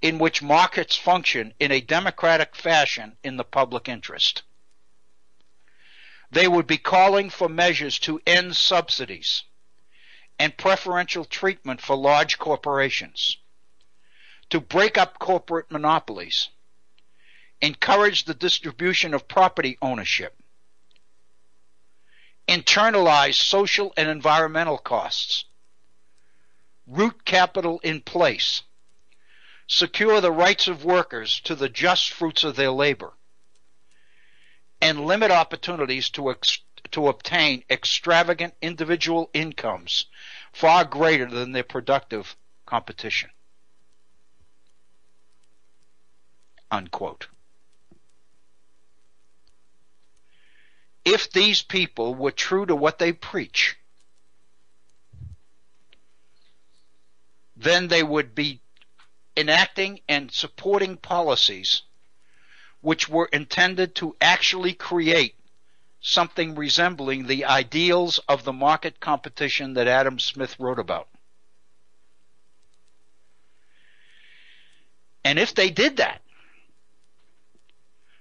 in which markets function in a democratic fashion in the public interest. They would be calling for measures to end subsidies and preferential treatment for large corporations, to break up corporate monopolies, encourage the distribution of property ownership, internalize social and environmental costs, root capital in place, secure the rights of workers to the just fruits of their labor, and limit opportunities to, ex to obtain extravagant individual incomes far greater than their productive competition. Unquote. If these people were true to what they preach, then they would be enacting and supporting policies which were intended to actually create something resembling the ideals of the market competition that Adam Smith wrote about. And if they did that,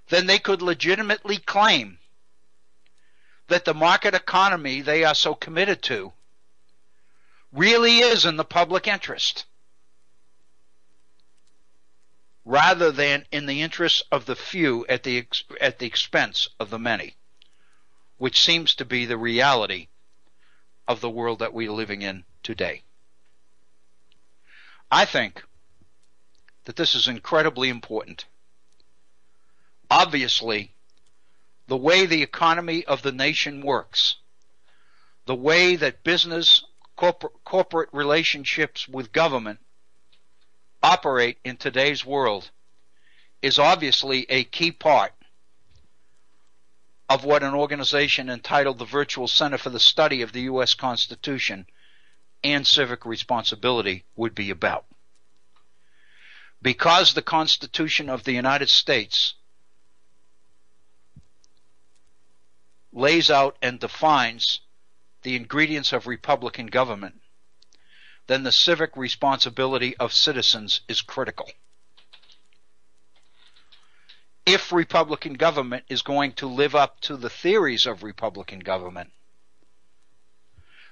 then they could legitimately claim that the market economy they are so committed to really is in the public interest, rather than in the interests of the few at the ex at the expense of the many, which seems to be the reality of the world that we're living in today. I think that this is incredibly important. Obviously, the way the economy of the nation works, the way that business, corpor corporate relationships with government operate in today's world is obviously a key part of what an organization entitled the Virtual Center for the Study of the U S Constitution and Civic Responsibility would be about. Because the Constitution of the United States lays out and defines the ingredients of republican government, then the civic responsibility of citizens is critical. If republican government is going to live up to the theories of republican government,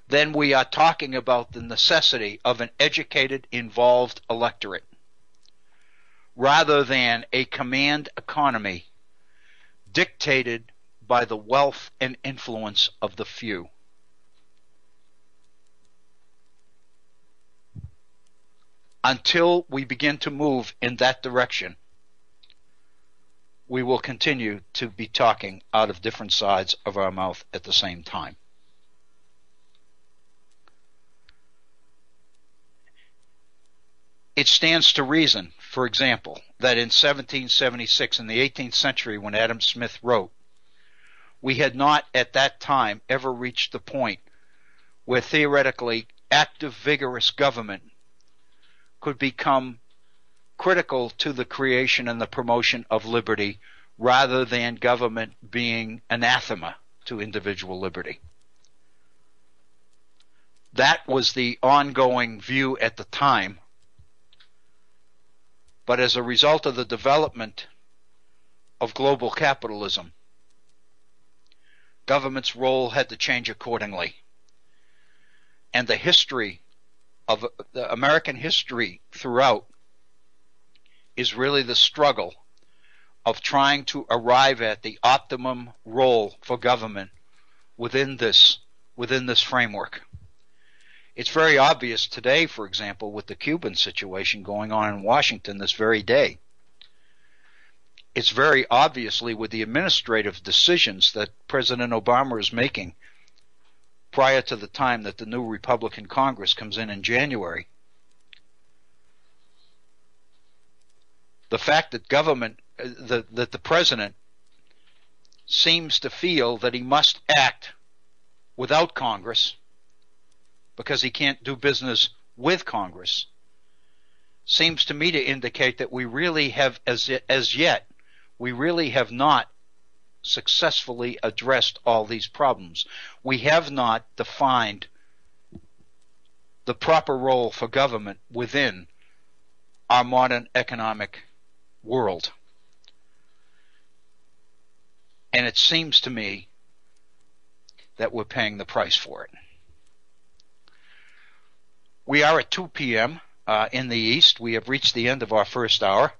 then we are talking about the necessity of an educated, involved electorate, rather than a command economy dictated by the wealth and influence of the few. Until we begin to move in that direction, we will continue to be talking out of different sides of our mouth at the same time. It stands to reason, for example, that in seventeen seventy-six, in the eighteenth century, when Adam Smith wrote, we had not at that time ever reached the point where theoretically active, vigorous government could become critical to the creation and the promotion of liberty, rather than government being anathema to individual liberty. That was the ongoing view at the time, but as a result of the development of global capitalism, government's role had to change accordingly, and the history of the American history throughout is really the struggle of trying to arrive at the optimum role for government within this within this framework. It's very obvious today, for example, with the Cuban situation going on in Washington this very day. It's very obviously with the administrative decisions that President Obama is making prior to the time that the new Republican Congress comes in in January. The fact that government, the, that the president seems to feel that he must act without Congress because he can't do business with Congress seems to me to indicate that we really have, as, as yet, we really have not successfully addressed all these problems. We have not defined the proper role for government within our modern economic world. And it seems to me that we're paying the price for it. We are at two p m Uh, in the East. We have reached the end of our first hour.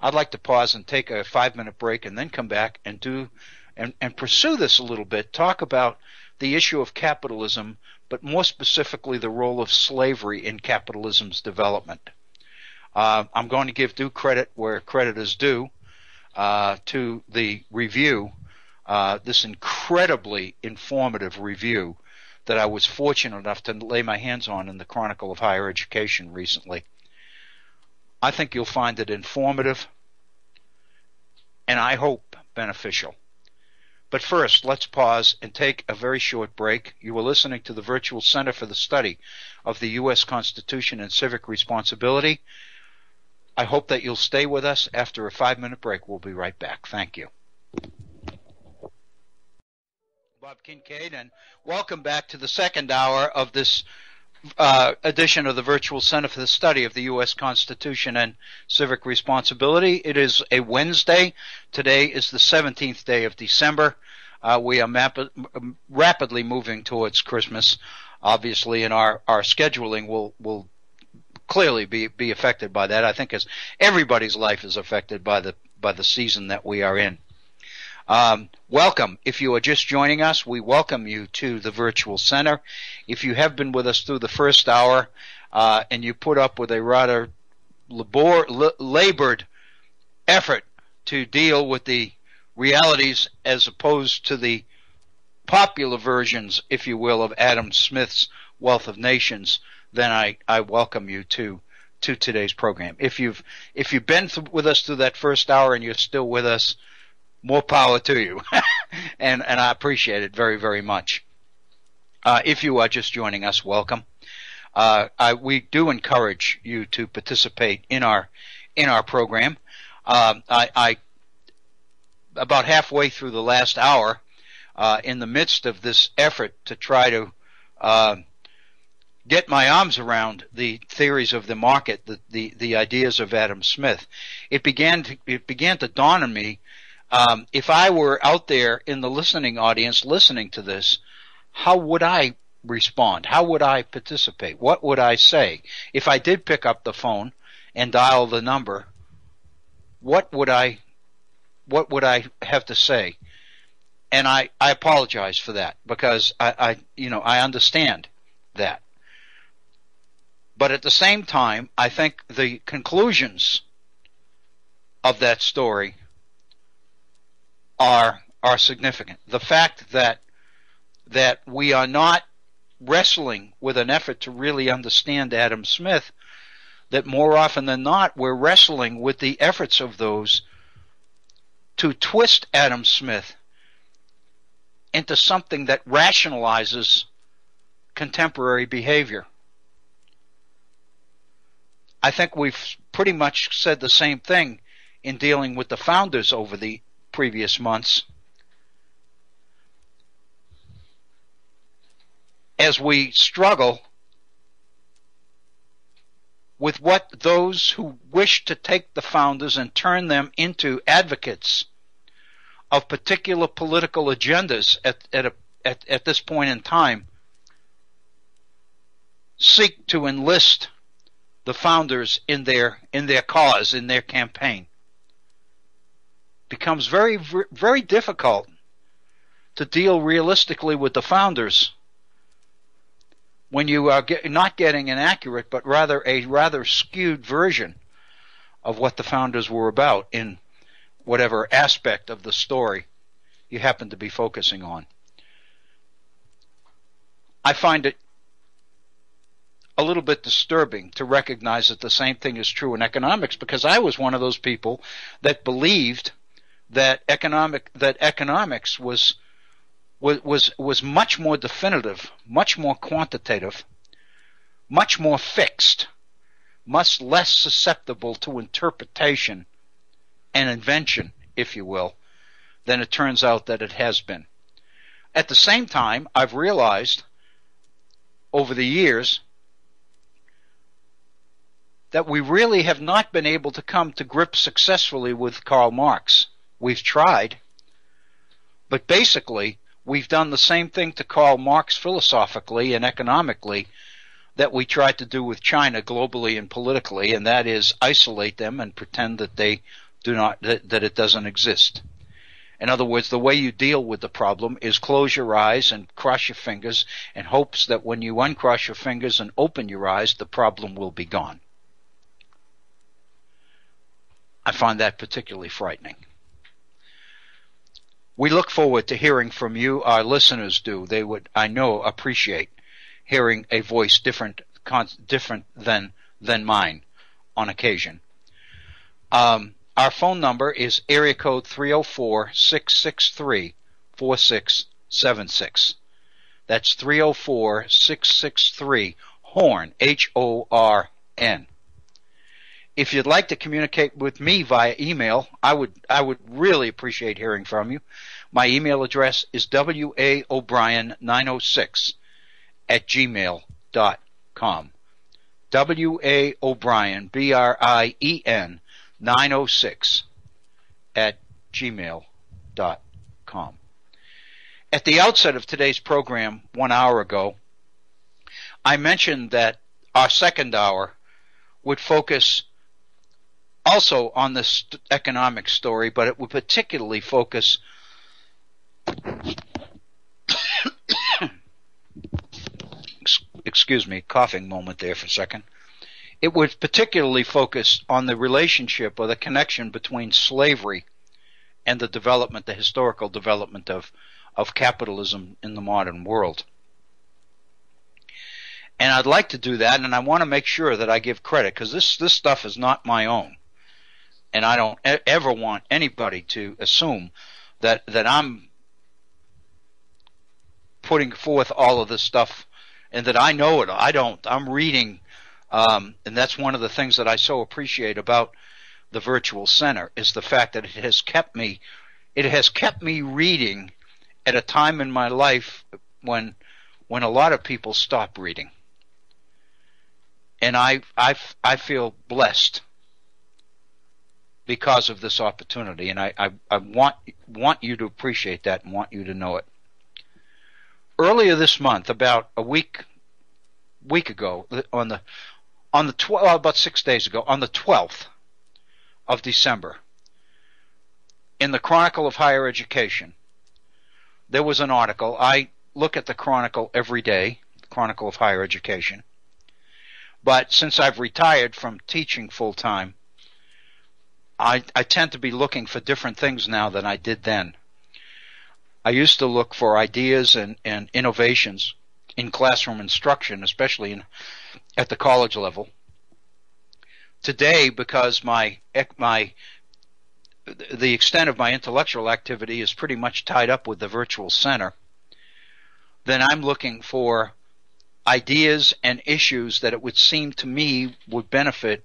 I'd like to pause and take a five-minute break and then come back and do and, and pursue this a little bit, talk about the issue of capitalism, but more specifically the role of slavery in capitalism's development. Uh, I'm going to give due credit where credit is due uh, to the review, uh, this incredibly informative review that I was fortunate enough to lay my hands on in the Chronicle of Higher Education recently. I think you'll find it informative and I hope beneficial. But first, let's pause and take a very short break. You are listening to the Virtual Center for the Study of the U S Constitution and Civic Responsibility. I hope that you'll stay with us. After a five-minute break, we'll be right back. Thank you. Bob Kincaid, and welcome back to the second hour of this uh, edition of the Virtual Center for the Study of the U S Constitution and Civic Responsibility. It is a Wednesday. Today is the seventeenth day of December. Uh, we are map rapidly moving towards Christmas, obviously, and our, our scheduling will, will clearly be, be affected by that, I think, as everybody's life is affected by the, by the season that we are in. Um, welcome. If you are just joining us, we welcome you to the Virtual Center. If you have been with us through the first hour uh, and you put up with a rather labor labored effort to deal with the realities as opposed to the popular versions, if you will, of Adam Smith's Wealth of Nations, then I, I welcome you to to today's program. If you've if you've been th with us through that first hour and you're still with us, more power to you, and and I appreciate it very, very much. Uh, if you are just joining us, welcome. Uh, I, we do encourage you to participate in our in our program. Um, I, I about halfway through the last hour, uh, in the midst of this effort to try to uh, get my arms around the theories of the market, the the, the ideas of Adam Smith, it began to, it began to dawn on me. Um, if I were out there in the listening audience listening to this, how would I respond? How would I participate? What would I say? If I did pick up the phone and dial the number, what would I, what would I have to say? And I, I apologize for that because I, I, you know, I understand that. But at the same time, I think the conclusions of that story are are significant. The fact that that we are not wrestling with an effort to really understand Adam Smith, that more often than not we're wrestling with the efforts of those to twist Adam Smith into something that rationalizes contemporary behavior. I think we've pretty much said the same thing in dealing with the founders over the previous months, as we struggle with what those who wish to take the founders and turn them into advocates of particular political agendas at, at, a, at, at this point in time seek to enlist the founders in their, in their cause, in their campaign. Becomes very, very difficult to deal realistically with the founders when you are get, not getting an accurate but rather a rather skewed version of what the founders were about in whatever aspect of the story you happen to be focusing on. I find it a little bit disturbing to recognize that the same thing is true in economics, because I was one of those people that believed that economic that economics was was was, was much more definitive, much more quantitative, much more fixed, much less susceptible to interpretation and invention, if you will, than it turns out that it has been. At the same time, I've realized over the years that we really have not been able to come to grips successfully with Karl Marx. We've tried, but basically we've done the same thing to Karl Marx philosophically and economically that we tried to do with China globally and politically, and that is isolate them and pretend that they do not that, that it doesn't exist. In other words, the way you deal with the problem is close your eyes and cross your fingers in hopes that when you uncross your fingers and open your eyes, the problem will be gone. I find that particularly frightening. We look forward to hearing from you. Our listeners do. They would, I know, appreciate hearing a voice different, different than than mine on occasion. Um, Our phone number is area code three oh four, six six three, four six seven six. That's three oh four, six six three, H O R N, H O R N. If you'd like to communicate with me via email, I would I would really appreciate hearing from you. My email address is w a o'brien nine oh six at gmail dot com. W A O'Brien, B R I E N, nine oh six at gmail dot com. At the outset of today's program one hour ago, I mentioned that our second hour would focus also on this economic story, but it would particularly focus excuse me, coughing moment there for a second. It would particularly focus on the relationship or the connection between slavery and the development, the historical development of, of capitalism in the modern world. And I'd like to do that, and I want to make sure that I give credit, because this, this stuff is not my own. And I don't e- ever want anybody to assume that, that I'm putting forth all of this stuff and that I know it. I don't. I'm reading. Um, and that's one of the things that I so appreciate about the Virtual Center is the fact that it has kept me, it has kept me reading at a time in my life when when a lot of people stop reading. And I I I feel blessed because of this opportunity, and I, I, I want want you to appreciate that and want you to know it. Earlier this month, about a week week ago, on the On the tw- well, about six days ago, on the twelfth of December, in the Chronicle of Higher Education, there was an article. I look at the Chronicle every day, the Chronicle of Higher Education. But since I've retired from teaching full-time, I, I tend to be looking for different things now than I did then. I used to look for ideas and, and innovations in classroom instruction, especially in at the college level. Today, because my my the extent of my intellectual activity is pretty much tied up with the Virtual Center, then I'm looking for ideas and issues that it would seem to me would benefit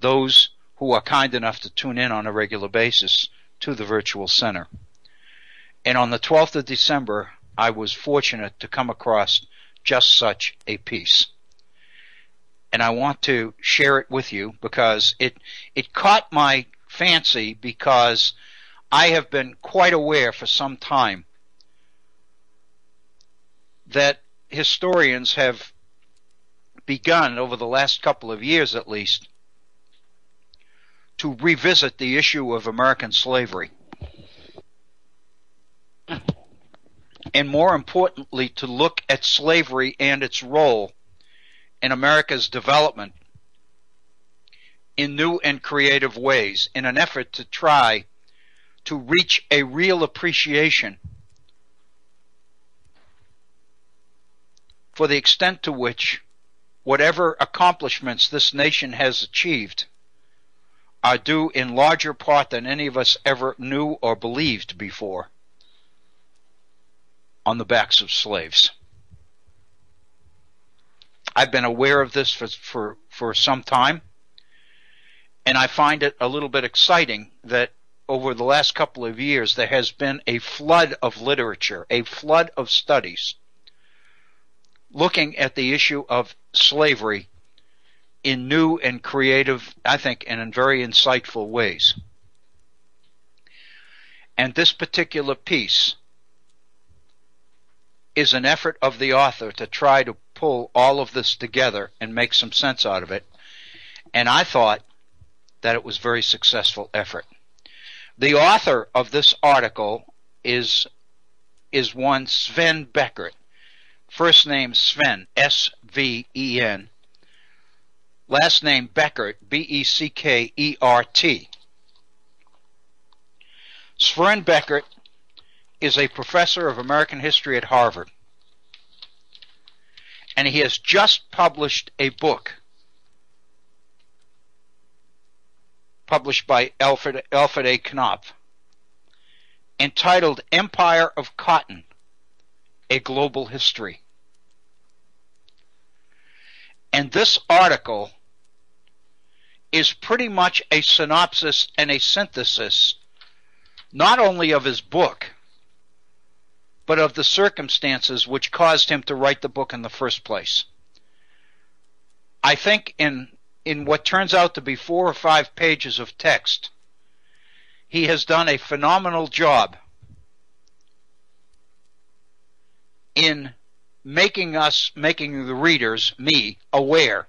those who are kind enough to tune in on a regular basis to the Virtual Center. And on the twelfth of December, I was fortunate to come across just such a piece. And I want to share it with you because it it caught my fancy, because I have been quite aware for some time that historians have begun, over the last couple of years at least, to revisit the issue of American slavery and more importantly, to look at slavery and its role in America's development in new and creative ways, in an effort to try to reach a real appreciation for the extent to which whatever accomplishments this nation has achieved are due in larger part than any of us ever knew or believed before on the backs of slaves. I've been aware of this for, for, for some time, and I find it a little bit exciting that over the last couple of years there has been a flood of literature, a flood of studies looking at the issue of slavery in new and creative, I think, and in very insightful ways. And this particular piece is an effort of the author to try to pull all of this together and make some sense out of it. And I thought that it was a very successful effort. The author of this article is, is one Sven Beckert. First name Sven, S V E N. Last name Beckert, B E C K E R T. Sven Beckert is a professor of American history at Harvard, and he has just published a book published by Alfred, Alfred A. Knopf entitled Empire of Cotton, A Global History. And this article is pretty much a synopsis and a synthesis not only of his book, but of the circumstances which caused him to write the book in the first place. I think in in what turns out to be four or five pages of text, he has done a phenomenal job in making us, making the readers, me, aware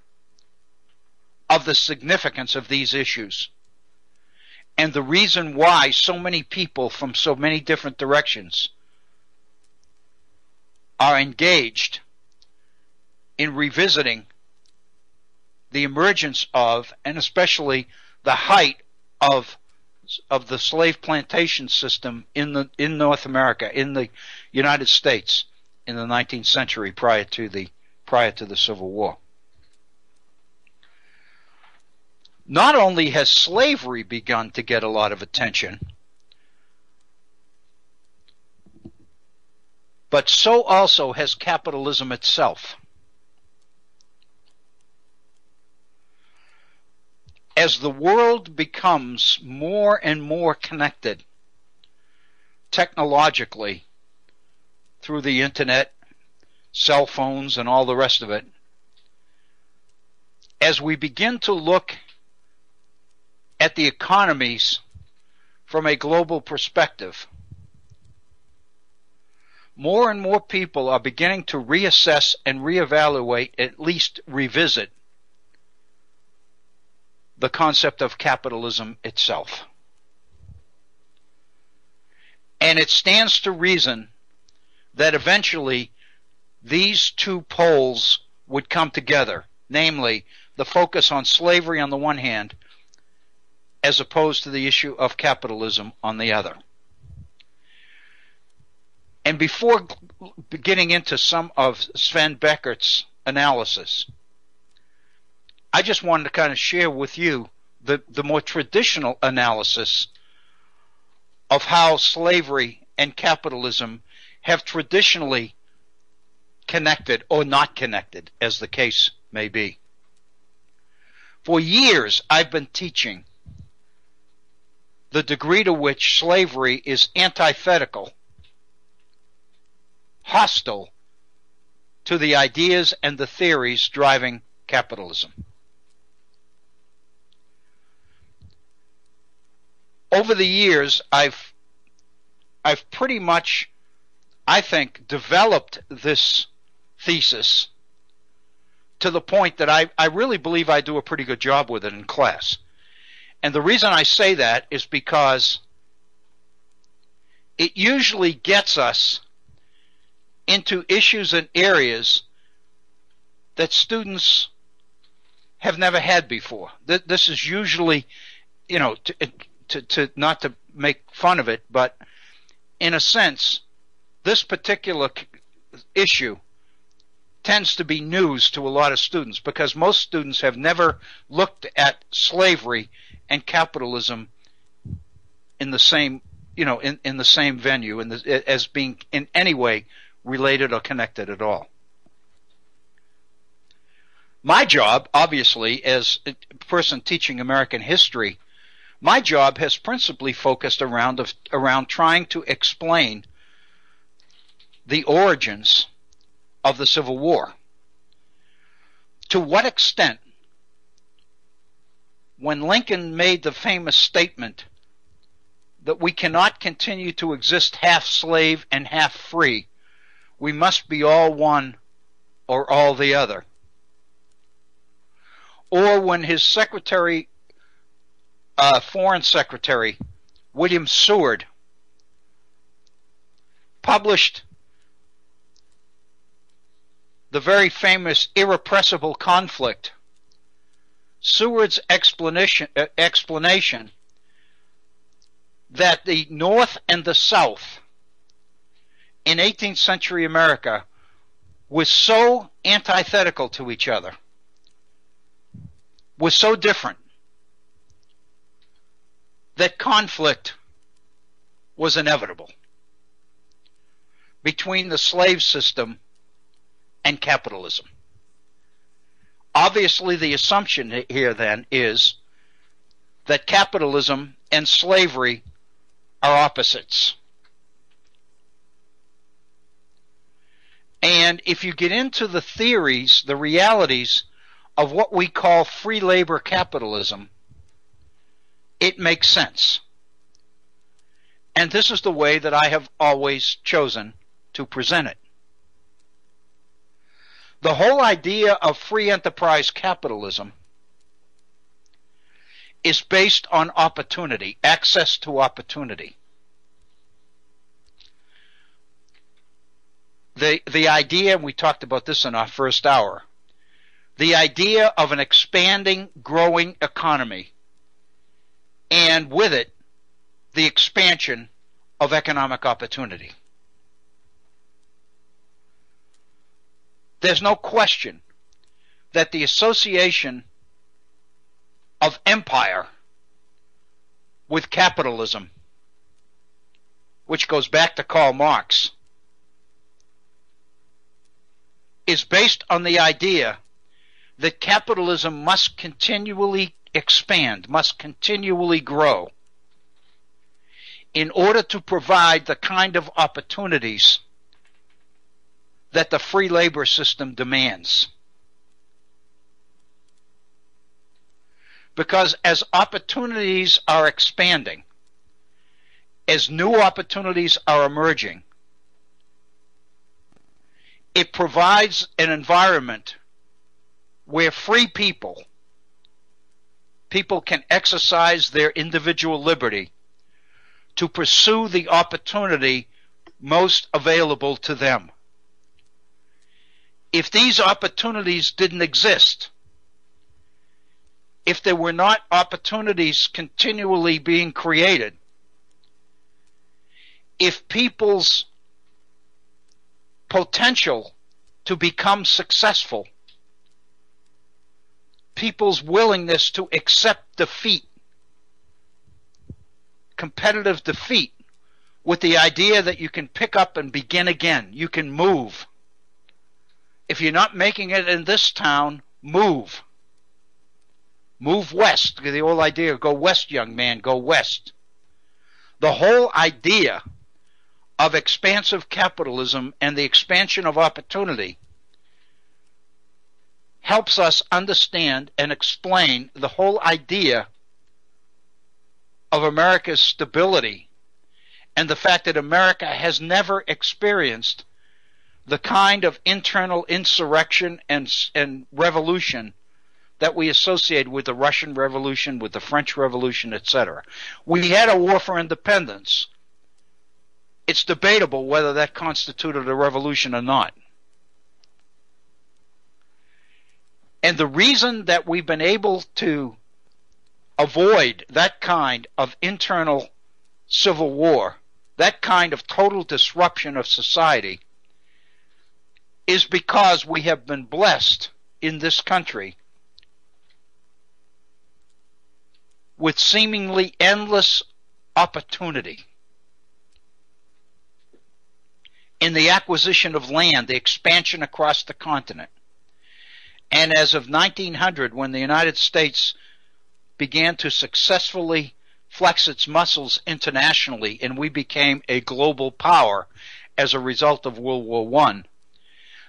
of the significance of these issues and the reason why so many people from so many different directions are engaged in revisiting the emergence of, and especially the height of, of the slave plantation system in the in North America, in the United States, in the nineteenth century prior to the prior to the Civil War. Not only has slavery begun to get a lot of attention, but so also has capitalism itself. As the world becomes more and more connected technologically through the internet, cell phones, and all the rest of it, as we begin to look at the economies from a global perspective, more and more people are beginning to reassess and reevaluate, at least revisit, the concept of capitalism itself. And it stands to reason that eventually these two poles would come together, namely the focus on slavery on the one hand as opposed to the issue of capitalism on the other. And before getting into some of Sven Beckert's analysis, I just wanted to kind of share with you the, the more traditional analysis of how slavery and capitalism have traditionally connected or not connected, as the case may be. For years, I've been teaching the degree to which slavery is antithetical, hostile to the ideas and the theories driving capitalism. Over the years, I've I've pretty much, I think, developed this thesis to the point that I, I really believe I do a pretty good job with it in class. And the reason I say that is because it usually gets us into issues and areas that students have never had before. This is usually, you know, to, to, to not to make fun of it, but in a sense, this particular issue tends to be news to a lot of students because most students have never looked at slavery and capitalism in the same, you know, in, in the same venue, in the, as being in any way related or connected at all. My job, obviously, as a person teaching American history, my job has principally focused around of, around trying to explain the origins of the Civil War. To what extent, when Lincoln made the famous statement that we cannot continue to exist half slave and half free, we must be all one or all the other, or when his secretary, uh, foreign secretary, William Seward, published the very famous Irrepressible Conflict, Seward's explanation, uh, explanation that the North and the South in eighteenth century America were so antithetical to each other, was so different, that conflict was inevitable between the slave system and capitalism. Obviously, the assumption here then is that capitalism and slavery are opposites. And if you get into the theories, the realities of what we call free labor capitalism, it makes sense. And this is the way that I have always chosen to present it. The whole idea of free enterprise capitalism is based on opportunity, access to opportunity. The, the idea, and we talked about this in our first hour, the idea of an expanding, growing economy, and with it, the expansion of economic opportunity. There's no question that the association of empire with capitalism, which goes back to Karl Marx, is based on the idea that capitalism must continually expand, must continually grow, in order to provide the kind of opportunities that the free labor system demands. Because as opportunities are expanding, as new opportunities are emerging, it provides an environment where free people, people can exercise their individual liberty to pursue the opportunity most available to them. If these opportunities didn't exist, if there were not opportunities continually being created, if people's potential to become successful, people's willingness to accept defeat, competitive defeat, with the idea that you can pick up and begin again, you can move. If you're not making it in this town, move. Move west. The old idea of go west, young man, go west. The whole idea of expansive capitalism and the expansion of opportunity helps us understand and explain the whole idea of America's stability and the fact that America has never experienced the kind of internal insurrection and, and revolution that we associate with the Russian Revolution, with the French Revolution, et cetera. We had a war for independence, it's debatable whether that constituted a revolution or not. And the reason that we've been able to avoid that kind of internal civil war, that kind of total disruption of society, is because we have been blessed in this country with seemingly endless opportunity in the acquisition of land, the expansion across the continent. And as of nineteen hundred, when the United States began to successfully flex its muscles internationally, and we became a global power as a result of World War One,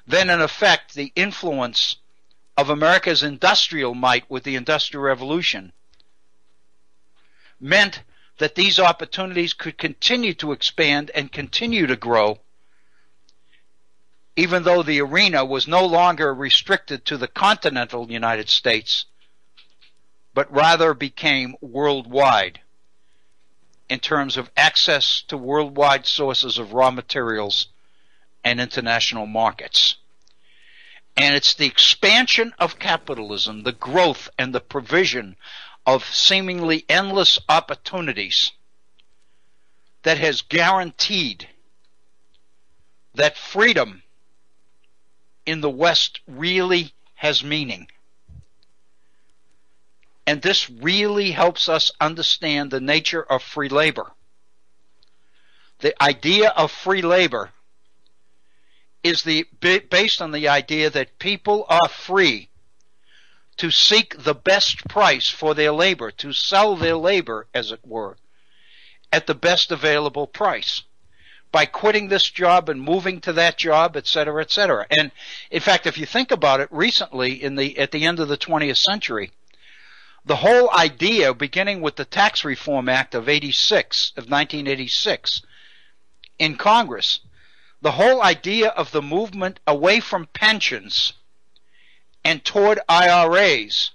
then in effect the influence of America's industrial might with the Industrial Revolution meant that these opportunities could continue to expand and continue to grow, even though the arena was no longer restricted to the continental United States, but rather became worldwide in terms of access to worldwide sources of raw materials and international markets. And it's the expansion of capitalism, the growth and the provision of seemingly endless opportunities, that has guaranteed that freedom in the West really has meaning. And this really helps us understand the nature of free labor. The idea of free labor is the, based on the idea that people are free to seek the best price for their labor, to sell their labor, as it were, at the best available price, by quitting this job and moving to that job, et cetera, et cetera. And in fact, if you think about it, recently, in the at the end of the twentieth century, the whole idea, beginning with the Tax Reform Act of nineteen eighty-six in Congress, the whole idea of the movement away from pensions and toward I R As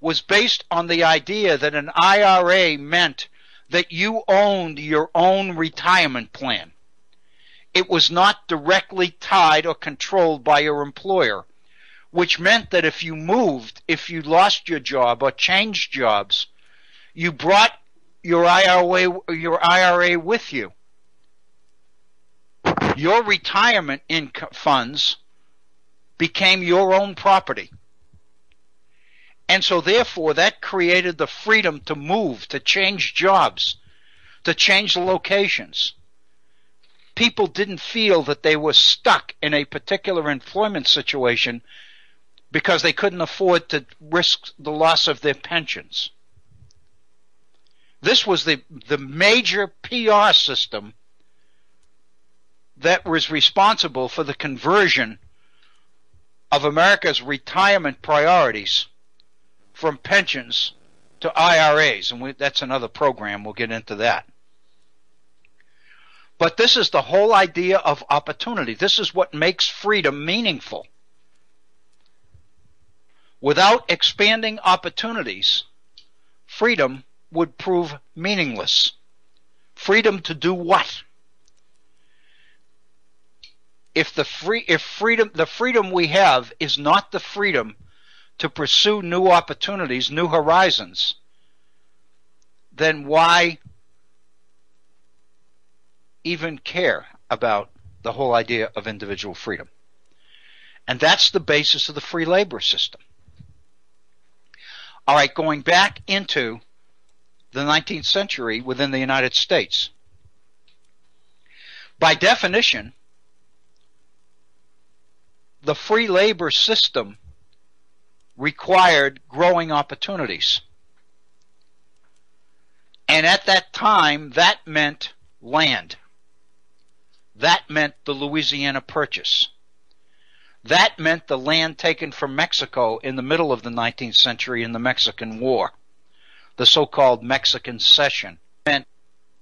was based on the idea that an I R A meant that you owned your own retirement plan. It was not directly tied or controlled by your employer, which meant that if you moved, if you lost your job or changed jobs, you brought your I R A, your I R A with you. Your retirement income funds became your own property. And so therefore that created the freedom to move, to change jobs, to change locations. People didn't feel that they were stuck in a particular employment situation because they couldn't afford to risk the loss of their pensions. This was the, the major P R system that was responsible for the conversion of America's retirement priorities from pensions to I R As. And we, that's another program. We'll get into that. But this is the whole idea of opportunity. This is what makes freedom meaningful. Without expanding opportunities, freedom would prove meaningless. Freedom to do what? If the free, if freedom, the freedom we have is not the freedom to pursue new opportunities, new horizons, then why even care about the whole idea of individual freedom? And that's the basis of the free labor system. All right, going back into the nineteenth century within the United States. By definition, the free labor system required growing opportunities. And at that time, that meant land. That meant the Louisiana Purchase. That meant the land taken from Mexico in the middle of the nineteenth century in the Mexican War, the so-called Mexican Cession. It meant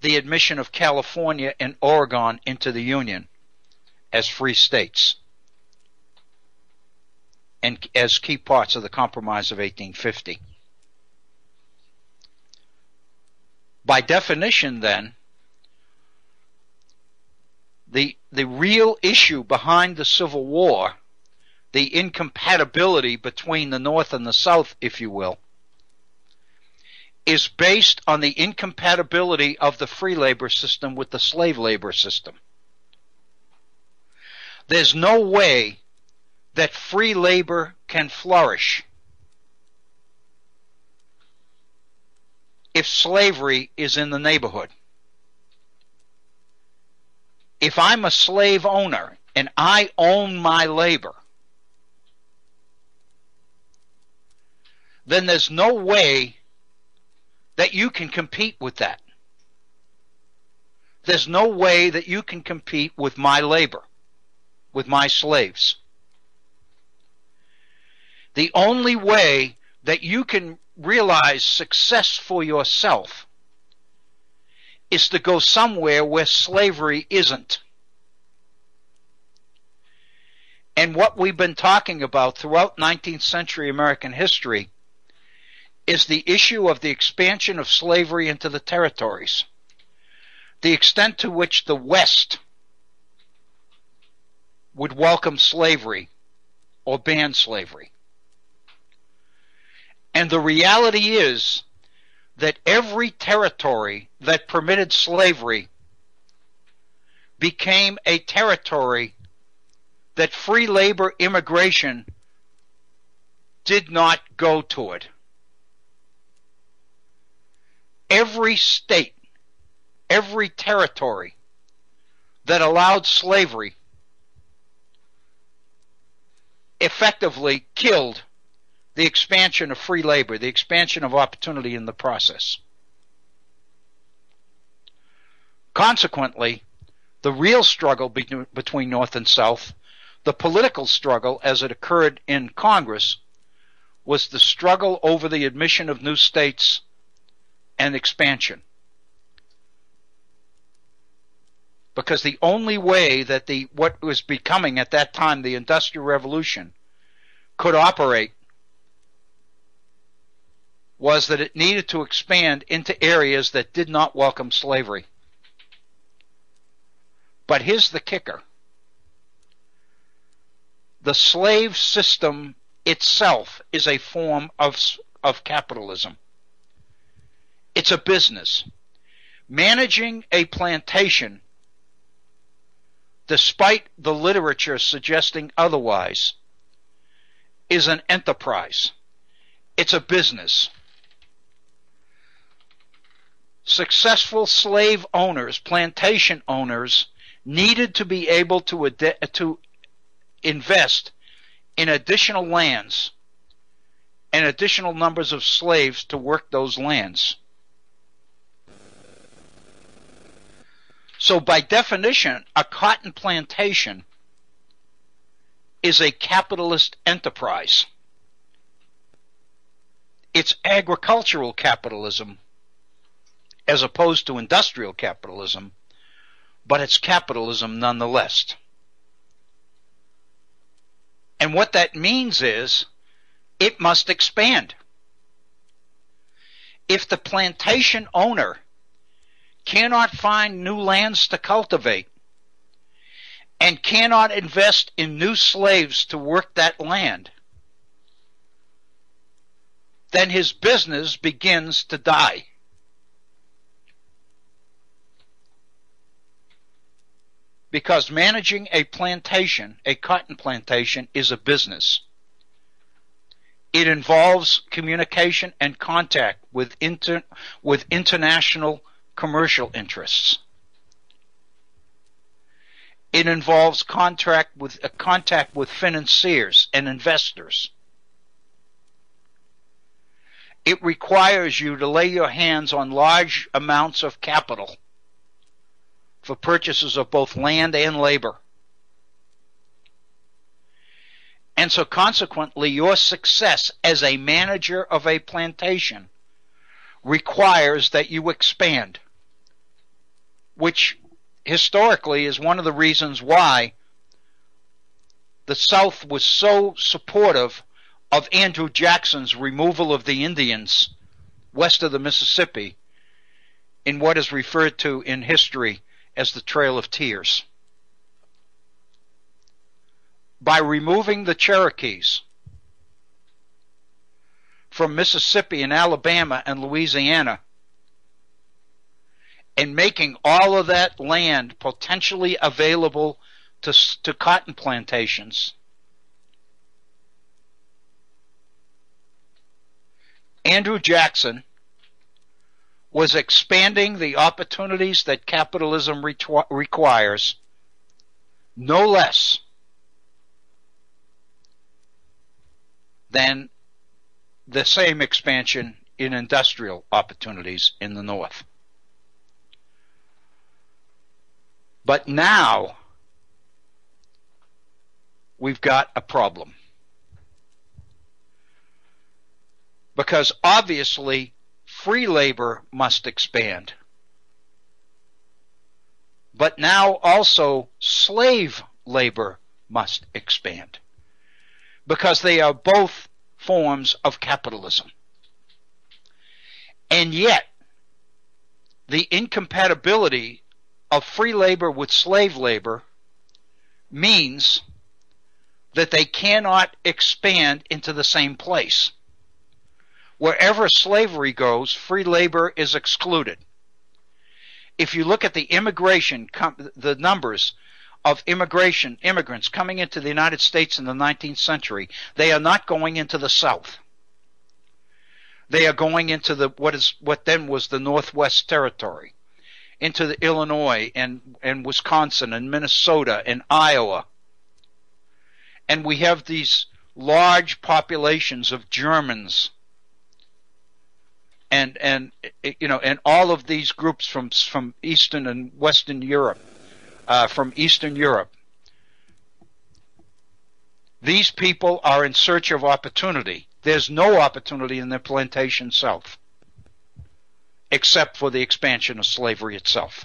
the admission of California and Oregon into the Union as free states and as key parts of the Compromise of eighteen fifty. By definition, then, the the real issue behind the Civil War, the incompatibility between the North and the South, if you will, is based on the incompatibility of the free labor system with the slave labor system. There's no way that free labor can flourish if slavery is in the neighborhood. If I'm a slave owner and I own my labor, then there's no way that you can compete with that. There's no way that you can compete with my labor, with my slaves. The only way that you can realize success for yourself is to go somewhere where slavery isn't. And what we've been talking about throughout nineteenth century American history is the issue of the expansion of slavery into the territories, the extent to which the West would welcome slavery or ban slavery. And the reality is that every territory that permitted slavery became a territory that free labor immigration did not go toward. Every state, every territory that allowed slavery effectively killed the expansion of free labor, the expansion of opportunity in the process. Consequently, the real struggle be between North and South, the political struggle as it occurred in Congress, was the struggle over the admission of new states and expansion. Because the only way that the what was becoming at that time the Industrial Revolution could operate was that it needed to expand into areas that did not welcome slavery. But here's the kicker. The slave system itself is a form of, of capitalism. It's a business. Managing a plantation, despite the literature suggesting otherwise, is an enterprise. It's a business. Successful slave owners, plantation owners, needed to be able to, to invest in additional lands and additional numbers of slaves to work those lands. So by definition, a cotton plantation is a capitalist enterprise. It's agricultural capitalism as opposed to industrial capitalism, but it's capitalism nonetheless. And what that means is it must expand. If the plantation owner cannot find new lands to cultivate and cannot invest in new slaves to work that land, then his business begins to die. Because managing a plantation, a cotton plantation, is a business. It involves communication and contact with inter with international commercial interests. It involves contract with a contact with financiers and investors. It requires you to lay your hands on large amounts of capital for purchases of both land and labor. And so consequently, your success as a manager of a plantation requires that you expand, which historically is one of the reasons why the South was so supportive of Andrew Jackson's removal of the Indians west of the Mississippi in what is referred to in history as the Trail of Tears. by removing the Cherokees from Mississippi and Alabama and Louisiana and making all of that land potentially available to, to cotton plantations . Andrew Jackson was expanding the opportunities that capitalism requires, no less than the same expansion in industrial opportunities in the North. But now we've got a problem, because obviously free labor must expand, but now also slave labor must expand, because they are both forms of capitalism. And yet the incompatibility of free labor with slave labor means that they cannot expand into the same place. Wherever slavery goes, free labor is excluded. If you look at the immigration, the numbers of immigration, immigrants coming into the United States in the nineteenth century, they are not going into the South. They are going into the what is what then was the Northwest Territory, into the Illinois and and Wisconsin and Minnesota and Iowa. And we have these large populations of Germans and and you know and all of these groups from from Eastern and Western Europe, uh, from Eastern Europe. These people are in search of opportunity. There's no opportunity in the plantation South, except for the expansion of slavery itself.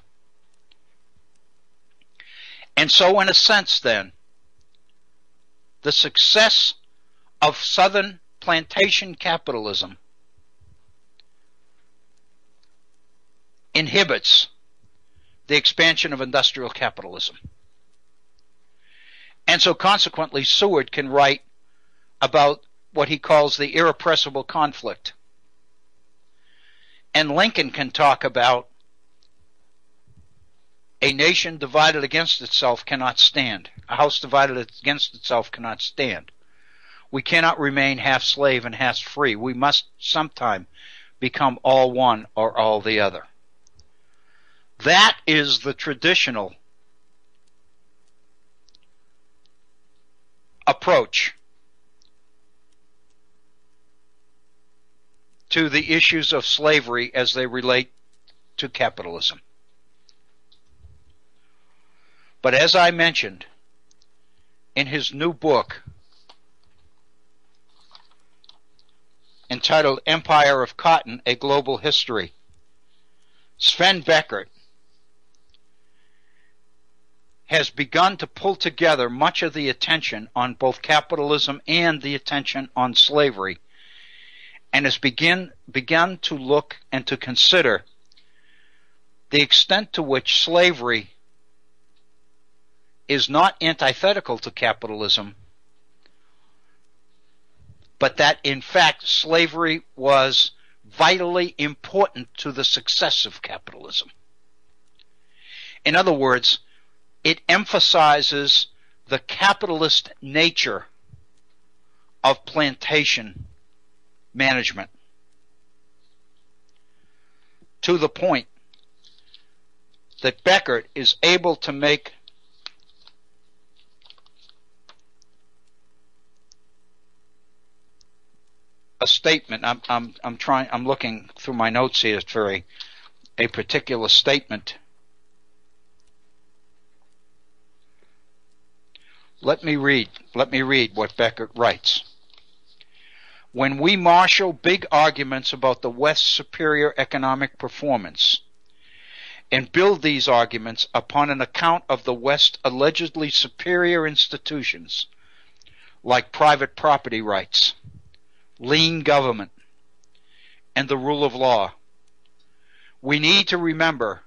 And so, in a sense, then, the success of Southern plantation capitalism inhibits the expansion of industrial capitalism. And so consequently, Seward can write about what he calls the irrepressible conflict. And Lincoln can talk about a nation divided against itself cannot stand. A house divided against itself cannot stand. We cannot remain half slave and half free. We must sometime become all one or all the other. That is the traditional approach to the issues of slavery as they relate to capitalism. But as I mentioned, in his new book entitled Empire of Cotton, A Global History, Sven Beckert has begun to pull together much of the attention on both capitalism and the attention on slavery, and has begin, begun to look and to consider the extent to which slavery is not antithetical to capitalism, but that in fact slavery was vitally important to the success of capitalism. In other words, it emphasizes the capitalist nature of plantation management, to the point that Beckert is able to make a statement. I'm I'm I'm trying I'm looking through my notes here for a, a particular statement. Let me read. Let me read what Beckert writes. When we marshal big arguments about the West's superior economic performance and build these arguments upon an account of the West's allegedly superior institutions like private property rights, lean government, and the rule of law, we need to remember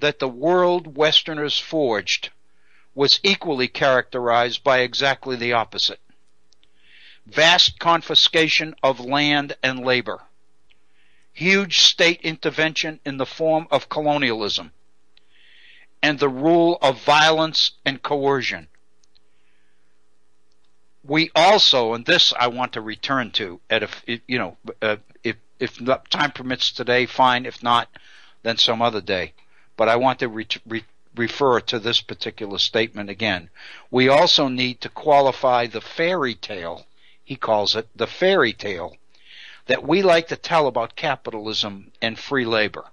that the world Westerners forged was equally characterized by exactly the opposite. Vast confiscation of land and labor. Huge state intervention in the form of colonialism. And the rule of violence and coercion. We also, and this I want to return to, at if you know, uh, if if time permits today, fine. If not, then some other day. But I want to re re refer to this particular statement again. We also need to qualify the fairy tale, he calls it, the fairy tale that we like to tell about capitalism and free labor.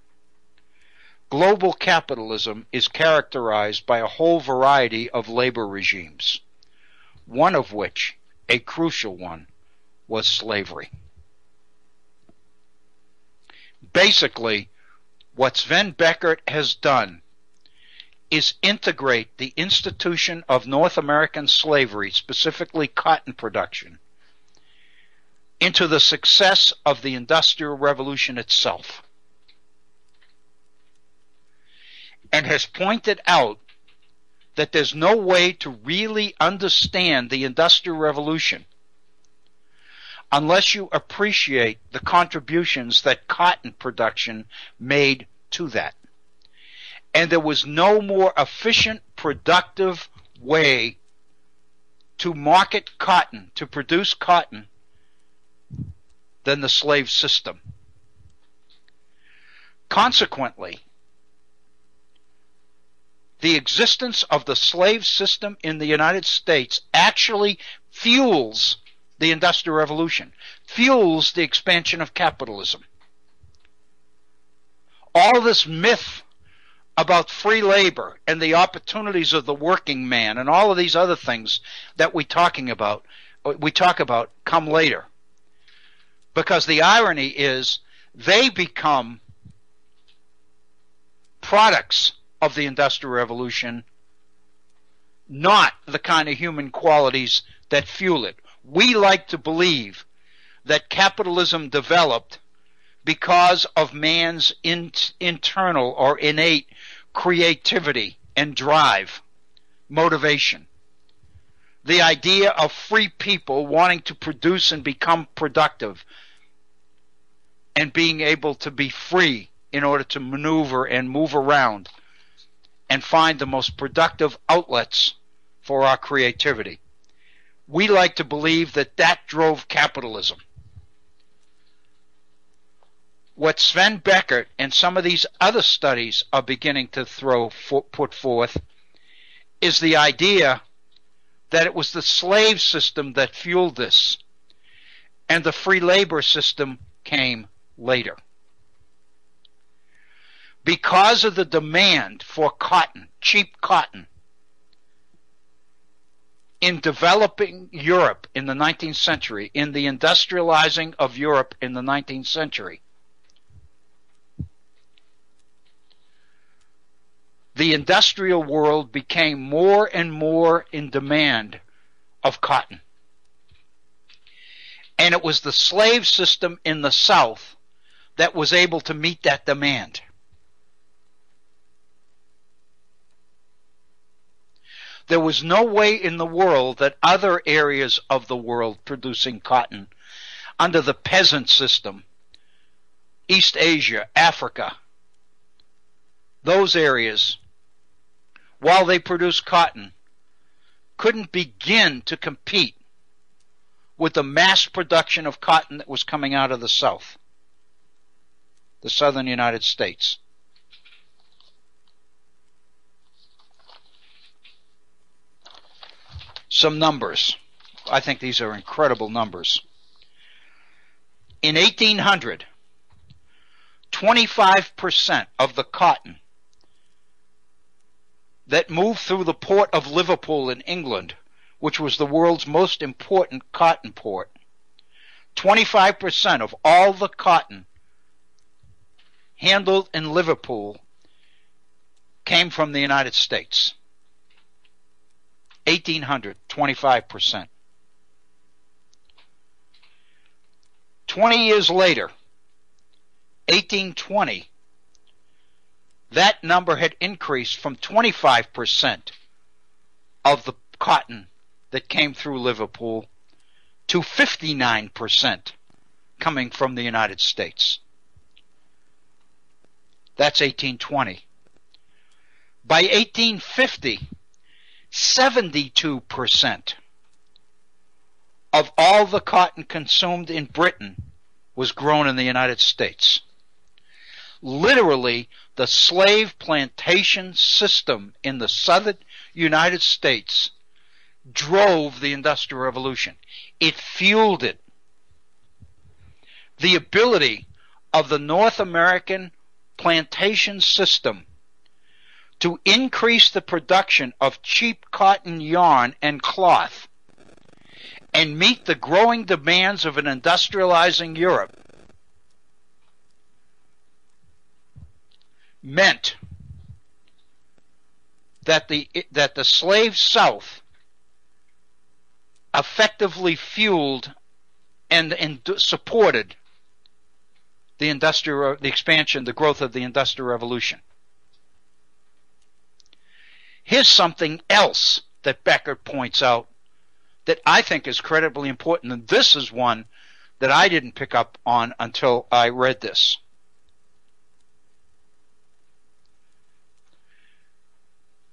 Global capitalism is characterized by a whole variety of labor regimes, one of which, a crucial one, was slavery. Basically, what Sven Beckert has done is integrate the institution of North American slavery, specifically cotton production, into the success of the Industrial Revolution itself, and has pointed out that there's no way to really understand the Industrial Revolution unless you appreciate the contributions that cotton production made to that. And there was no more efficient, productive way to market cotton, to produce cotton, than the slave system. Consequently, the existence of the slave system in the United States actually fuels the Industrial Revolution, fuels the expansion of capitalism. All this myth about free labor and the opportunities of the working man and all of these other things that we talking about, we talk about come later. Because the irony is they become products of the Industrial Revolution, not the kind of human qualities that fuel it. We like to believe that capitalism developed because of man's in, internal or innate creativity and drive, motivation. The idea of free people wanting to produce and become productive and being able to be free in order to maneuver and move around and find the most productive outlets for our creativity. We like to believe that that drove capitalism. What Sven Beckert and some of these other studies are beginning to throw for, put forth is the idea that it was the slave system that fueled this, and the free labor system came later. Because of the demand for cotton, cheap cotton, in developing Europe in the nineteenth century, in the industrializing of Europe in the nineteenth century, the industrial world became more and more in demand of cotton. And it was the slave system in the South that was able to meet that demand. There was no way in the world that other areas of the world producing cotton under the peasant system, East Asia, Africa, those areas, while they produced cotton, couldn't begin to compete with the mass production of cotton that was coming out of the South, the southern United States. Some numbers. I think these are incredible numbers. In eighteen hundred, twenty-five percent of the cotton that moved through the port of Liverpool in England, which was the world's most important cotton port, twenty-five percent of all the cotton handled in Liverpool came from the United States. eighteen hundred, twenty-five percent. twenty years later, eighteen twenty, that number had increased from twenty-five percent of the cotton that came through Liverpool to fifty-nine percent coming from the United States. That's eighteen twenty. By eighteen fifty, seventy-two percent of all the cotton consumed in Britain was grown in the United States. Literally, the slave plantation system in the southern United States drove the Industrial Revolution. It fueled it. The ability of the North American plantation system to increase the production of cheap cotton yarn and cloth and meet the growing demands of an industrializing Europe meant that the that the slave South effectively fueled and, and supported the industrial the expansion, the growth of the Industrial Revolution. Here's something else that Beckert points out that I think is credibly important, and this is one that I didn't pick up on until I read this.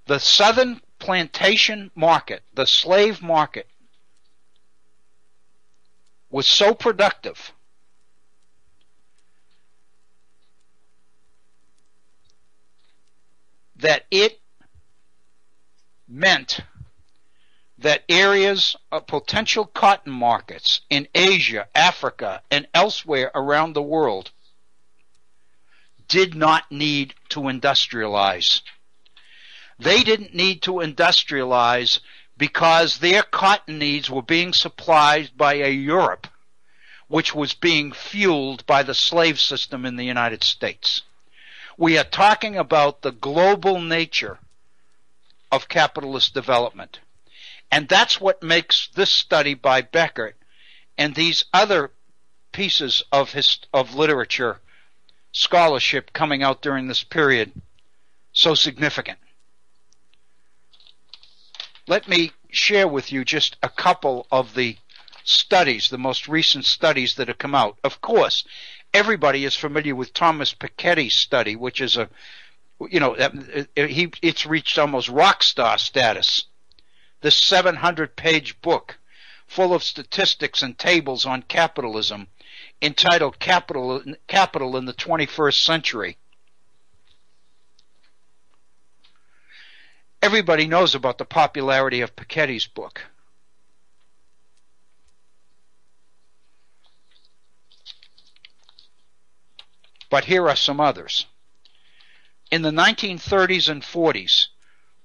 The southern plantation market, the slave market, was so productive that it meant that areas of potential cotton markets in Asia, Africa, and elsewhere around the world did not need to industrialize. They didn't need to industrialize because their cotton needs were being supplied by a Europe which was being fueled by the slave system in the United States. We are talking about the global nature of capitalist development. And that's what makes this study by Beckert and these other pieces of his, of literature, scholarship coming out during this period so significant. Let me share with you just a couple of the studies, the most recent studies that have come out. Of course, everybody is familiar with Thomas Piketty's study, which is a, you know, he it's reached almost rock star status. This seven hundred page book full of statistics and tables on capitalism entitled Capital, Capital in the twenty-first century. Everybody knows about the popularity of Piketty's book. But here are some others. In the nineteen thirties and forties,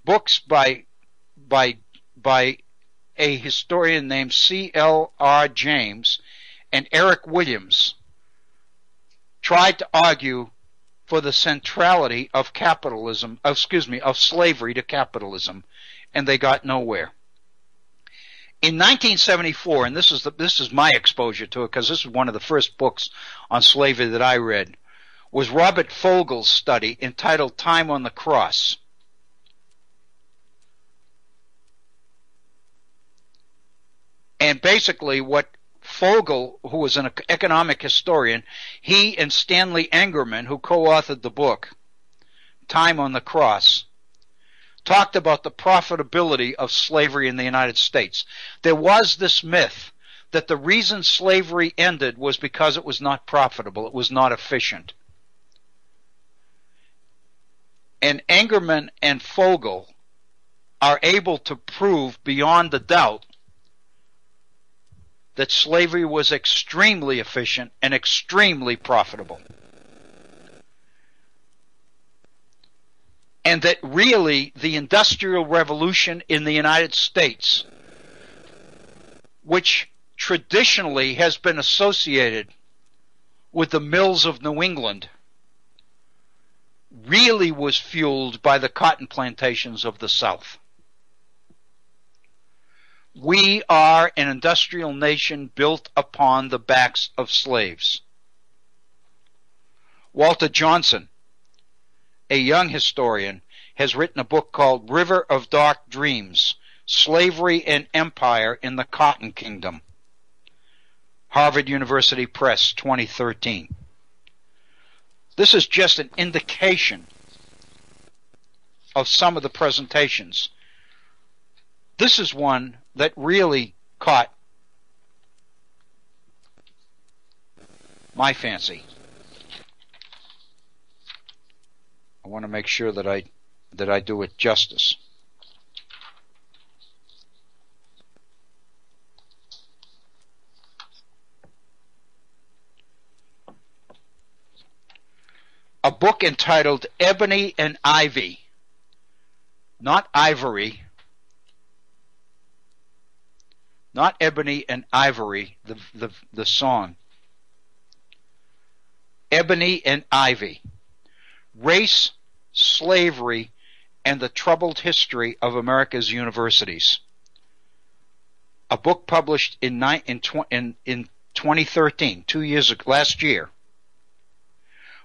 books by by by a historian named C L R James and Eric Williams tried to argue for the centrality of capitalism, excuse me, of slavery to capitalism, and they got nowhere. In nineteen seventy-four, and this is the, this is my exposure to it because this is one of the first books on slavery that I read, was Robert Fogle's study entitled Time on the Cross. And basically what Fogle, who was an economic historian, he and Stanley Engerman, who co-authored the book Time on the Cross, talked about the profitability of slavery in the United States. There was this myth that the reason slavery ended was because it was not profitable, it was not efficient. And Engerman and Fogle are able to prove beyond a doubt that slavery was extremely efficient and extremely profitable. And that really the Industrial Revolution in the United States, which traditionally has been associated with the mills of New England, really was fueled by the cotton plantations of the South. We are an industrial nation built upon the backs of slaves. Walter Johnson, a young historian, has written a book called River of Dark Dreams, Slavery and Empire in the Cotton Kingdom. Harvard University Press, twenty thirteen. This is just an indication of some of the presentations. This is one that really caught my fancy. I want to make sure that I that I do it justice. A book entitled Ebony and Ivy, not Ivory, not Ebony and Ivory, the the the song. Ebony and Ivy, Race, Slavery, and the Troubled History of America's Universities. A book published in in in, in twenty thirteen, two years ago, last year,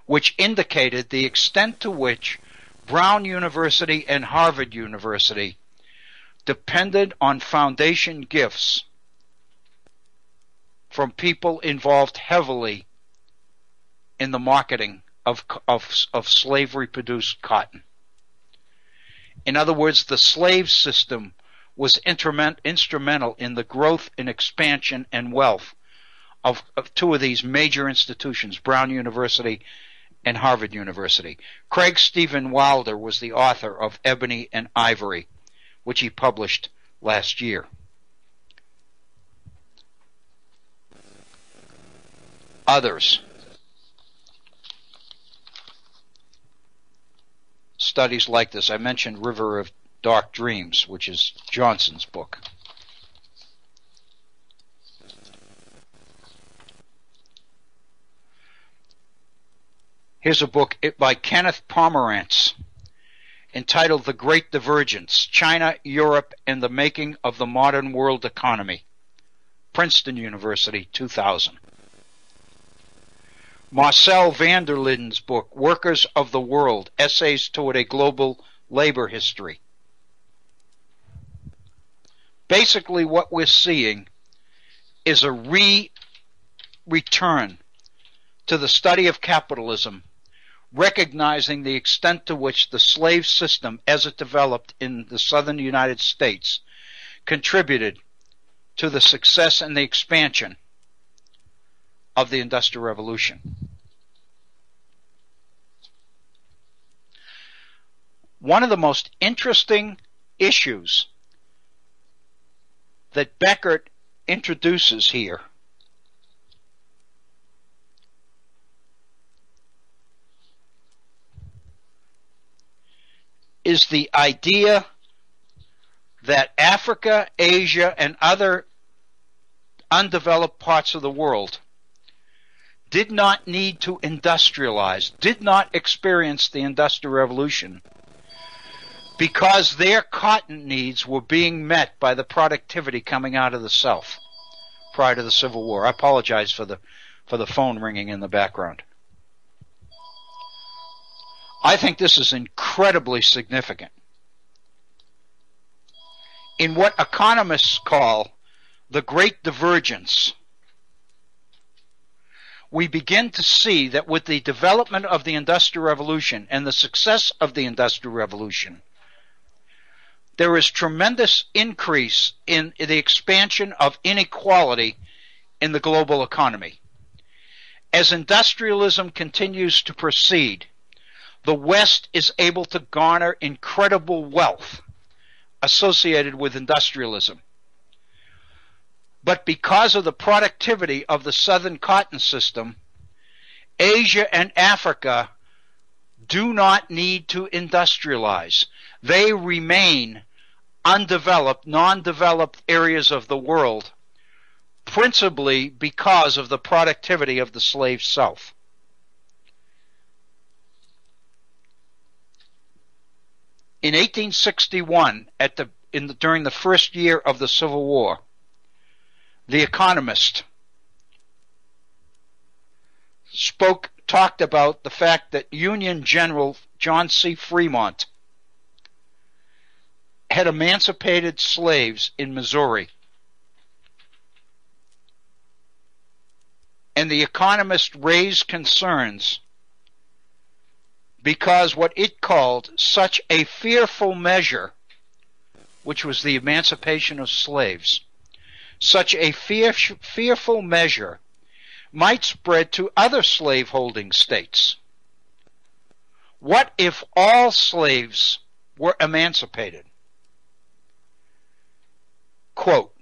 which indicated the extent to which Brown University and Harvard University depended on foundation gifts from people involved heavily in the marketing of, of, of slavery-produced cotton. In other words, the slave system was instrument, instrumental in the growth and expansion and wealth of, of two of these major institutions, Brown University and Harvard University. Craig Stephen Wilder was the author of Ebony and Ivory, which he published last year. Others. Studies like this. I mentioned River of Dark Dreams, which is Johnson's book. Here's a book by Kenneth Pomerantz entitled The Great Divergence, China, Europe, and the Making of the Modern World Economy, Princeton University, two thousand. Marcel van der Linden's book, Workers of the World, Essays Toward a Global Labor History. Basically what we're seeing is a re-return to the study of capitalism, recognizing the extent to which the slave system as it developed in the southern United States contributed to the success and the expansion of the Industrial Revolution. One of the most interesting issues that Beckert introduces here is the idea that Africa, Asia, and other undeveloped parts of the world did not need to industrialize, did not experience the Industrial Revolution, because their cotton needs were being met by the productivity coming out of the South prior to the Civil War. I apologize for the for the phone ringing in the background. I think this is incredibly significant. In what economists call the Great Divergence, we begin to see that with the development of the Industrial Revolution and the success of the Industrial Revolution, there is tremendous increase in the expansion of inequality in the global economy. As industrialism continues to proceed, the West is able to garner incredible wealth associated with industrialism. But because of the productivity of the southern cotton system, Asia and Africa do not need to industrialize. They remain undeveloped, non-developed areas of the world, principally because of the productivity of the slave South. In eighteen sixty-one, at the, in the, during the first year of the Civil War, The Economist spoke, talked about the fact that Union General John C. Fremont had emancipated slaves in Missouri. And the Economist raised concerns because what it called such a fearful measure, which was the emancipation of slaves, such a fear, fearful measure might spread to other slaveholding states. What if all slaves were emancipated? Quote,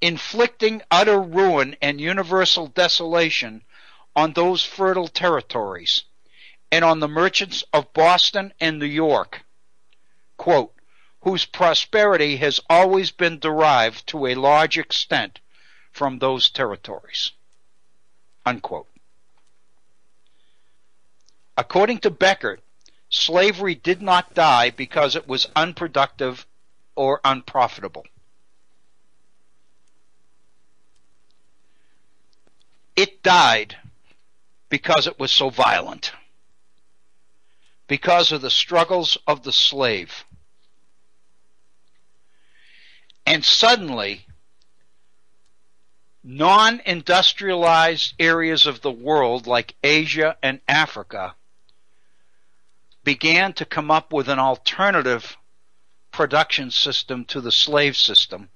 inflicting utter ruin and universal desolation on those fertile territories and on the merchants of Boston and New York, quote, whose prosperity has always been derived to a large extent from those territories, unquote. According to Beckert, slavery did not die because it was unproductive or unprofitable. It died because it was so violent, because of the struggles of the slave. And suddenly, non-industrialized areas of the world like Asia and Africa began to come up with an alternative production system to the slave system,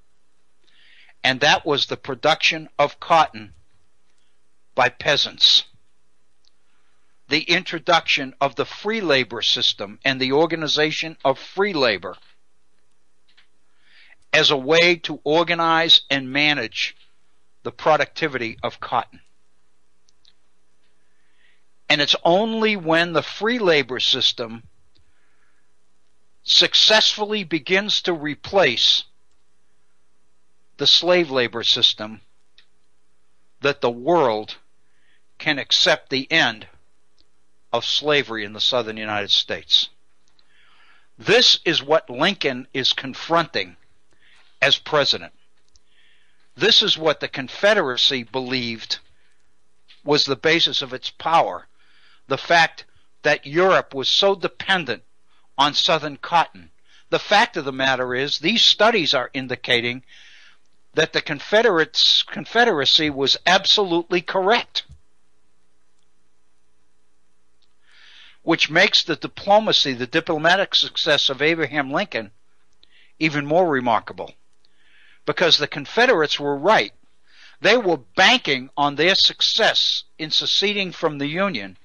and that was the production of cotton by peasants, the introduction of the free labor system and the organization of free labor as a way to organize and manage the productivity of cotton. And it's only when the free labor system successfully begins to replace the slave labor system that the world can accept the end of slavery in the southern United States. This is what Lincoln is confronting as president. This is what the Confederacy believed was the basis of its power, the fact that Europe was so dependent on Southern cotton. The fact of the matter is, these studies are indicating that the Confederates, Confederacy was absolutely correct, which makes the diplomacy, the diplomatic success of Abraham Lincoln even more remarkable. Because the Confederates were right. They were banking on their success in seceding from the Union,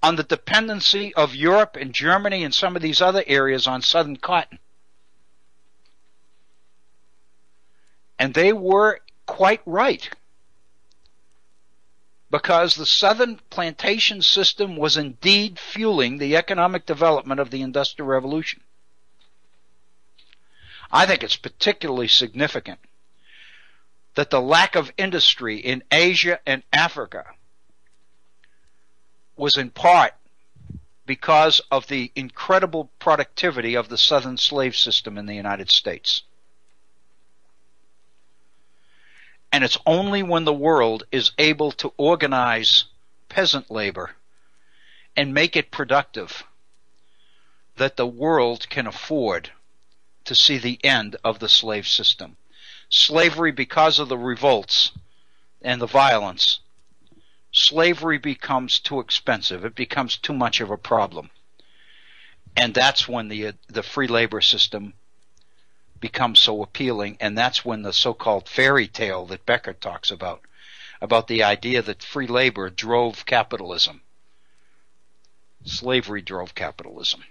on the dependency of Europe and Germany and some of these other areas on Southern cotton. And they were quite right, because the Southern plantation system was indeed fueling the economic development of the Industrial Revolution. I think it's particularly significant that the lack of industry in Asia and Africa was in part because of the incredible productivity of the Southern slave system in the United States. And it's only when the world is able to organize peasant labor and make it productive that the world can afford to see the end of the slave system. Slavery, because of the revolts and the violence, slavery becomes too expensive. It becomes too much of a problem. And that's when the, the free labor system becomes so appealing, and that's when the so-called fairy tale that Beckert talks about, about the idea that free labor drove capitalism. Slavery drove capitalism.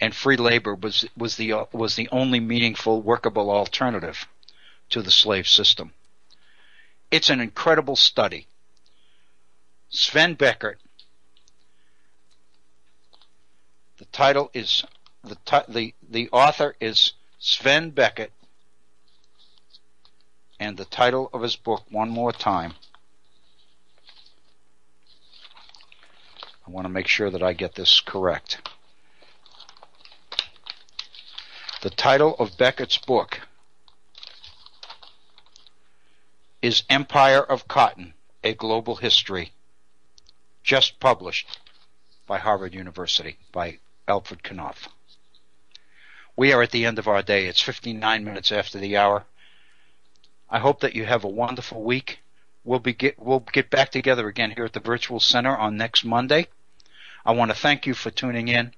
And free labor was was the was the only meaningful, workable alternative to the slave system. It's an incredible study. Sven Beckert. The title is the the the author is Sven Beckert, and the title of his book, one more time. I want to make sure that I get this correct. The title of Beckert's book is Empire of Cotton, A Global History, just published by Harvard University by Alfred Knopf. We are at the end of our day. It's fifty-nine minutes after the hour. I hope that you have a wonderful week. We'll be get, we'll get back together again here at the Virtual Center on next Monday. I want to thank you for tuning in.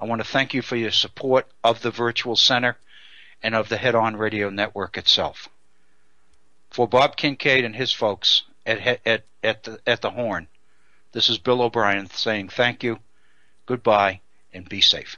I want to thank you for your support of the Virtual Center and of the Head On Radio Network itself. For Bob Kincaid and his folks at at at the, at the Horn, this is Bill O'Brien saying thank you, goodbye, and be safe.